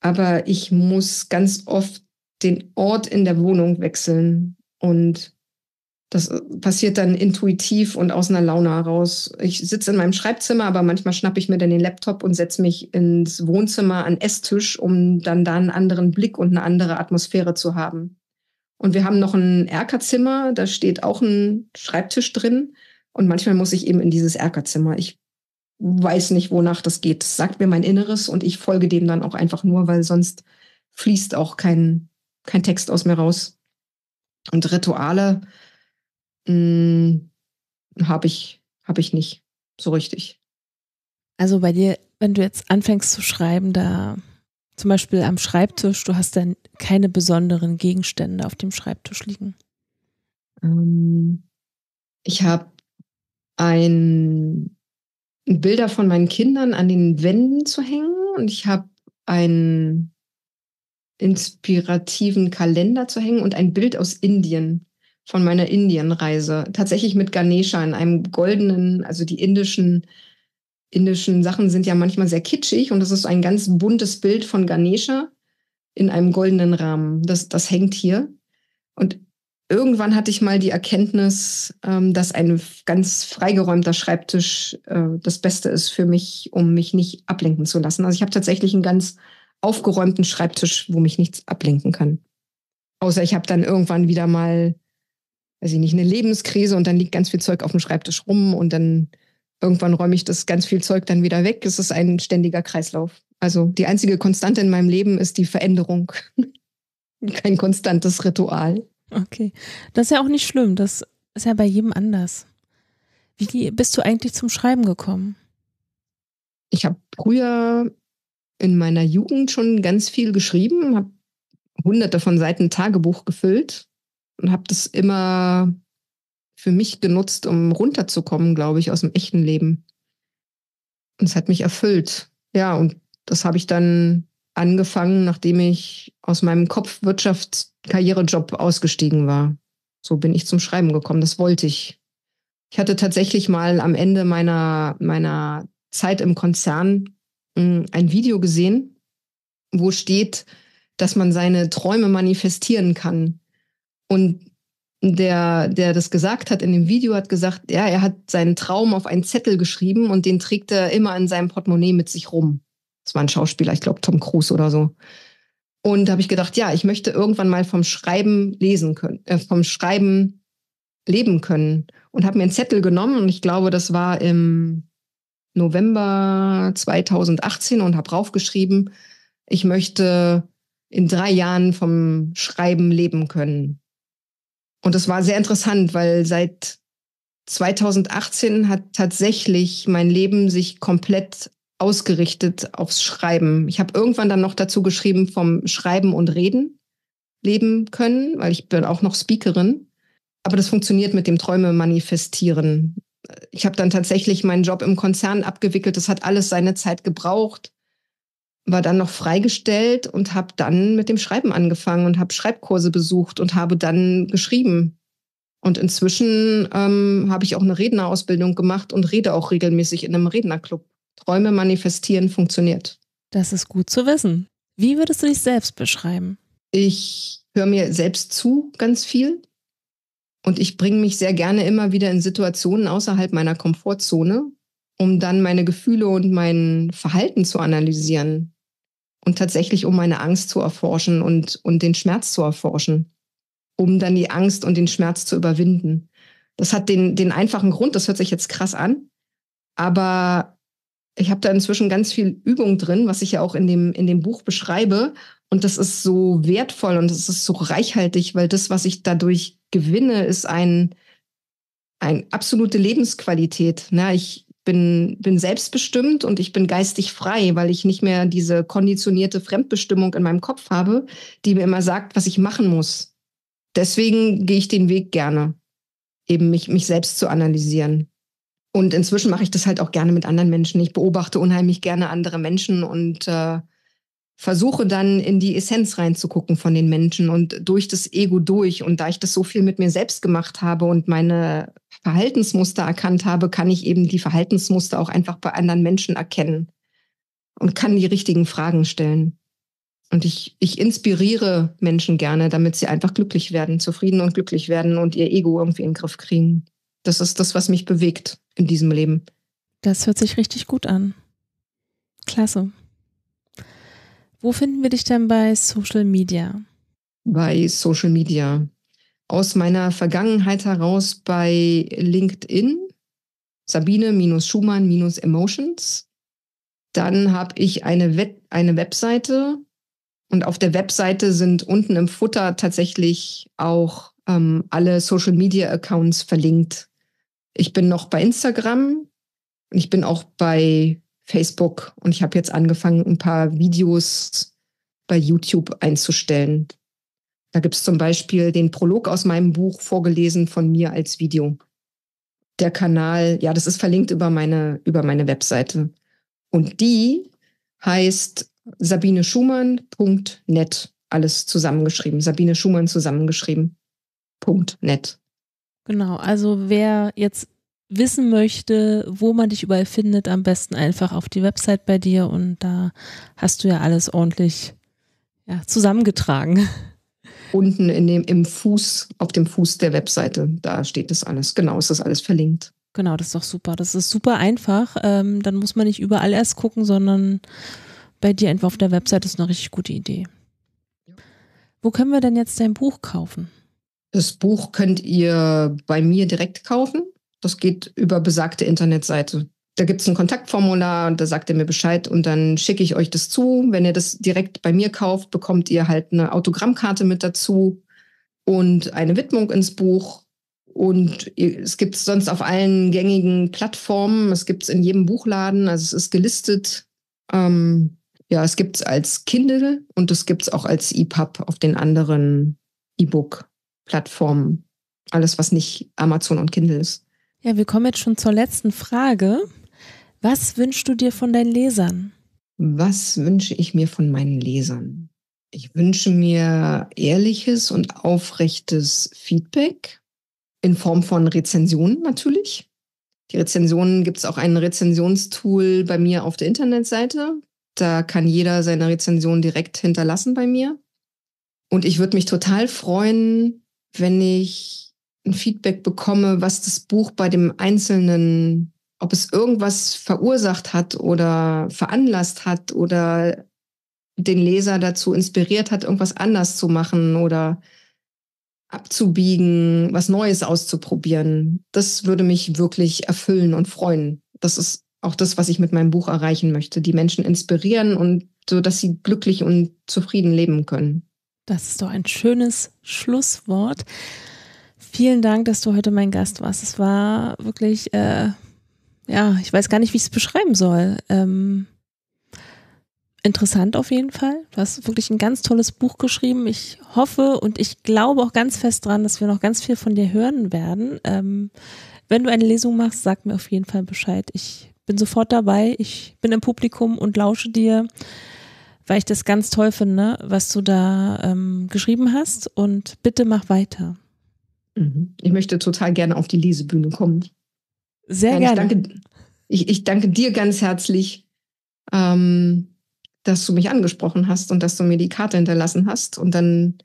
aber ich muss ganz oft den Ort in der Wohnung wechseln. Und das passiert dann intuitiv und aus einer Laune heraus. Ich sitze in meinem Schreibzimmer, aber manchmal schnappe ich mir dann den Laptop und setze mich ins Wohnzimmer an den Esstisch, um dann da einen anderen Blick und eine andere Atmosphäre zu haben. Und wir haben noch ein Erkerzimmer, da steht auch ein Schreibtisch drin. Und manchmal muss ich eben in dieses Erkerzimmer. Ich weiß nicht, wonach das geht. Das sagt mir mein Inneres und ich folge dem dann auch einfach nur, weil sonst fließt auch kein Text aus mir raus. Und Rituale habe ich nicht so richtig. Also bei dir, wenn du jetzt anfängst zu schreiben, da zum Beispiel am Schreibtisch, du hast dann keine besonderen Gegenstände auf dem Schreibtisch liegen? Ich habe Bilder von meinen Kindern an den Wänden zu hängen und ich habe einen inspirativen Kalender zu hängen und ein Bild aus Indien, von meiner Indienreise. Tatsächlich mit Ganesha in einem goldenen, also die indischen Sachen sind ja manchmal sehr kitschig und das ist ein ganz buntes Bild von Ganesha in einem goldenen Rahmen. Das hängt hier. Und irgendwann hatte ich mal die Erkenntnis, dass ein ganz freigeräumter Schreibtisch das Beste ist für mich, um mich nicht ablenken zu lassen. Also ich habe tatsächlich einen ganz aufgeräumten Schreibtisch, wo mich nichts ablenken kann. Außer ich habe dann irgendwann wieder mal, weiß ich nicht, eine Lebenskrise und dann liegt ganz viel Zeug auf dem Schreibtisch rum und dann irgendwann räume ich das ganz viel Zeug dann wieder weg. Es ist ein ständiger Kreislauf. Also die einzige Konstante in meinem Leben ist die Veränderung. Kein konstantes Ritual. Okay, das ist ja auch nicht schlimm, das ist ja bei jedem anders. Wie bist du eigentlich zum Schreiben gekommen? Ich habe früher in meiner Jugend schon ganz viel geschrieben, habe hunderte von Seiten Tagebuch gefüllt und habe das immer für mich genutzt, um runterzukommen, glaube ich, aus dem echten Leben. Und es hat mich erfüllt. Ja, und das habe ich dann angefangen, nachdem ich aus meinem Kopfwirtschaftskarrierejob ausgestiegen war. So bin ich zum Schreiben gekommen, das wollte ich. Ich hatte tatsächlich mal am Ende meiner Zeit im Konzern ein Video gesehen, wo steht, dass man seine Träume manifestieren kann. Und der das gesagt hat in dem Video, hat gesagt, ja, er hat seinen Traum auf einen Zettel geschrieben und den trägt er immer in seinem Portemonnaie mit sich rum. Das war ein Schauspieler, ich glaube Tom Cruise oder so. Und da habe ich gedacht, ja, ich möchte irgendwann mal vom Schreiben vom Schreiben leben können. Und habe mir einen Zettel genommen und ich glaube, das war im November 2018 und habe draufgeschrieben, ich möchte in 3 Jahren vom Schreiben leben können. Und das war sehr interessant, weil seit 2018 hat tatsächlich mein Leben sich komplett ausgerichtet aufs Schreiben. Ich habe irgendwann dann noch dazu geschrieben, vom Schreiben und Reden leben können, weil ich bin auch noch Speakerin. Aber das funktioniert mit dem Träume manifestieren. Ich habe dann tatsächlich meinen Job im Konzern abgewickelt. Das hat alles seine Zeit gebraucht. War dann noch freigestellt und habe dann mit dem Schreiben angefangen und habe Schreibkurse besucht und habe dann geschrieben. Und inzwischen habe ich auch eine Rednerausbildung gemacht und rede auch regelmäßig in einem Rednerclub. Träume manifestieren funktioniert. Das ist gut zu wissen. Wie würdest du dich selbst beschreiben? Ich höre mir selbst zu, ganz viel. Und ich bringe mich sehr gerne immer wieder in Situationen außerhalb meiner Komfortzone, um dann meine Gefühle und mein Verhalten zu analysieren. Und tatsächlich um meine Angst zu erforschen und den Schmerz zu erforschen. Um dann die Angst und den Schmerz zu überwinden. Das hat den einfachen Grund, das hört sich jetzt krass an, aber ich habe da inzwischen ganz viel Übung drin, was ich ja auch in dem Buch beschreibe. Und das ist so wertvoll und das ist so reichhaltig, weil das, was ich dadurch gewinne, ist eine absolute Lebensqualität. Na, ich bin selbstbestimmt und ich bin geistig frei, weil ich nicht mehr diese konditionierte Fremdbestimmung in meinem Kopf habe, die mir immer sagt, was ich machen muss. Deswegen gehe ich den Weg gerne, eben mich selbst zu analysieren. Und inzwischen mache ich das halt auch gerne mit anderen Menschen. Ich beobachte unheimlich gerne andere Menschen und versuche dann in die Essenz reinzugucken von den Menschen und durch das Ego durch. Und da ich das so viel mit mir selbst gemacht habe und meine Verhaltensmuster erkannt habe, kann ich eben die Verhaltensmuster auch einfach bei anderen Menschen erkennen und kann die richtigen Fragen stellen. Und ich inspiriere Menschen gerne, damit sie einfach glücklich werden, zufrieden und glücklich werden und ihr Ego irgendwie in den Griff kriegen. Das ist das, was mich bewegt in diesem Leben. Das hört sich richtig gut an. Klasse. Wo finden wir dich denn bei Social Media? Bei Social Media. Aus meiner Vergangenheit heraus bei LinkedIn, Sabine-Schumann-Emotions. Dann habe ich eine Webseite und auf der Webseite sind unten im Futter tatsächlich auch alle Social Media Accounts verlinkt. Ich bin noch bei Instagram und ich bin auch bei Facebook und ich habe jetzt angefangen, ein paar Videos bei YouTube einzustellen. Da gibt es zum Beispiel den Prolog aus meinem Buch vorgelesen von mir als Video. Der Kanal, ja, das ist verlinkt über meine Webseite. Und die heißt sabineschumann.net, alles zusammengeschrieben. sabineschumann.net. Genau, also wer jetzt wissen möchte, wo man dich überall findet, am besten einfach auf die Website bei dir und da hast du ja alles ordentlich zusammengetragen. Unten auf dem Fuß der Webseite, da steht das alles. Genau, ist das alles verlinkt. Genau, das ist doch super. Das ist super einfach. Dann muss man nicht überall erst gucken, sondern bei dir einfach auf der Website ist eine richtig gute Idee. Wo können wir denn jetzt dein Buch kaufen? Das Buch könnt ihr bei mir direkt kaufen. Das geht über besagte Internetseite. Da gibt es ein Kontaktformular und da sagt ihr mir Bescheid und dann schicke ich euch das zu. Wenn ihr das direkt bei mir kauft, bekommt ihr halt eine Autogrammkarte mit dazu und eine Widmung ins Buch. Und es gibt es sonst auf allen gängigen Plattformen. Es gibt es in jedem Buchladen. Also es ist gelistet. Es gibt es als Kindle und es gibt es auch als EPUB auf den anderen E-Book-Plattformen. Alles, was nicht Amazon und Kindle ist. Ja, wir kommen jetzt schon zur letzten Frage. Was wünschst du dir von deinen Lesern? Was wünsche ich mir von meinen Lesern? Ich wünsche mir ehrliches und aufrechtes Feedback in Form von Rezensionen natürlich. Die Rezensionen, gibt es auch ein Rezensionstool bei mir auf der Internetseite. Da kann jeder seine Rezension direkt hinterlassen bei mir. Und ich würde mich total freuen, wenn ich ein Feedback bekomme, was das Buch bei dem Einzelnen, ob es irgendwas verursacht hat oder veranlasst hat oder den Leser dazu inspiriert hat, irgendwas anders zu machen oder abzubiegen, was Neues auszuprobieren. Das würde mich wirklich erfüllen und freuen. Das ist auch das, was ich mit meinem Buch erreichen möchte. Die Menschen inspirieren und so, dass sie glücklich und zufrieden leben können. Das ist doch ein schönes Schlusswort. Vielen Dank, dass du heute mein Gast warst. Es war wirklich, ich weiß gar nicht, wie ich es beschreiben soll. interessant auf jeden Fall. Du hast wirklich ein ganz tolles Buch geschrieben. Ich hoffe und ich glaube auch ganz fest dran, dass wir noch ganz viel von dir hören werden. Wenn du eine Lesung machst, sag mir auf jeden Fall Bescheid. Ich bin sofort dabei. Ich bin im Publikum und lausche dir, weil ich das ganz toll finde, was du da geschrieben hast. Und bitte mach weiter. Ich möchte total gerne auf die Lesebühne kommen. Sehr gerne. Ich danke dir ganz herzlich, dass du mich angesprochen hast und dass du mir die Karte hinterlassen hast und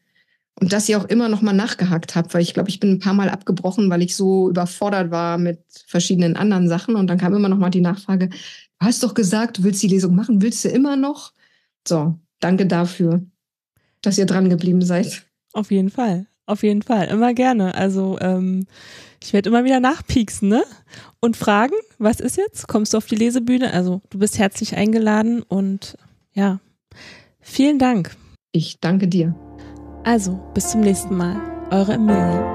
dass ihr auch immer noch mal nachgehakt habt, weil ich glaube, ich bin ein paar Mal abgebrochen, weil ich so überfordert war mit verschiedenen anderen Sachen und dann kam immer noch mal die Nachfrage, du hast doch gesagt, du willst die Lesung machen, willst du immer noch? So, danke dafür, dass ihr dran geblieben seid. Auf jeden Fall. Auf jeden Fall, immer gerne. Also ich werde immer wieder nachpieksen, ne? Und fragen, was ist jetzt? Kommst du auf die Lesebühne? Also du bist herzlich eingeladen und ja, vielen Dank. Ich danke dir. Also, bis zum nächsten Mal. Eure Emilia.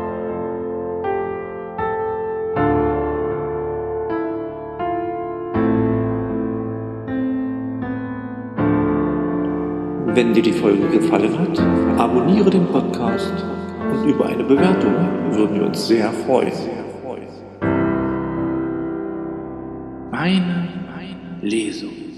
Wenn dir die Folge gefallen hat, abonniere den Podcast. Und über eine Bewertung würden wir uns sehr freuen. Meine Lesung.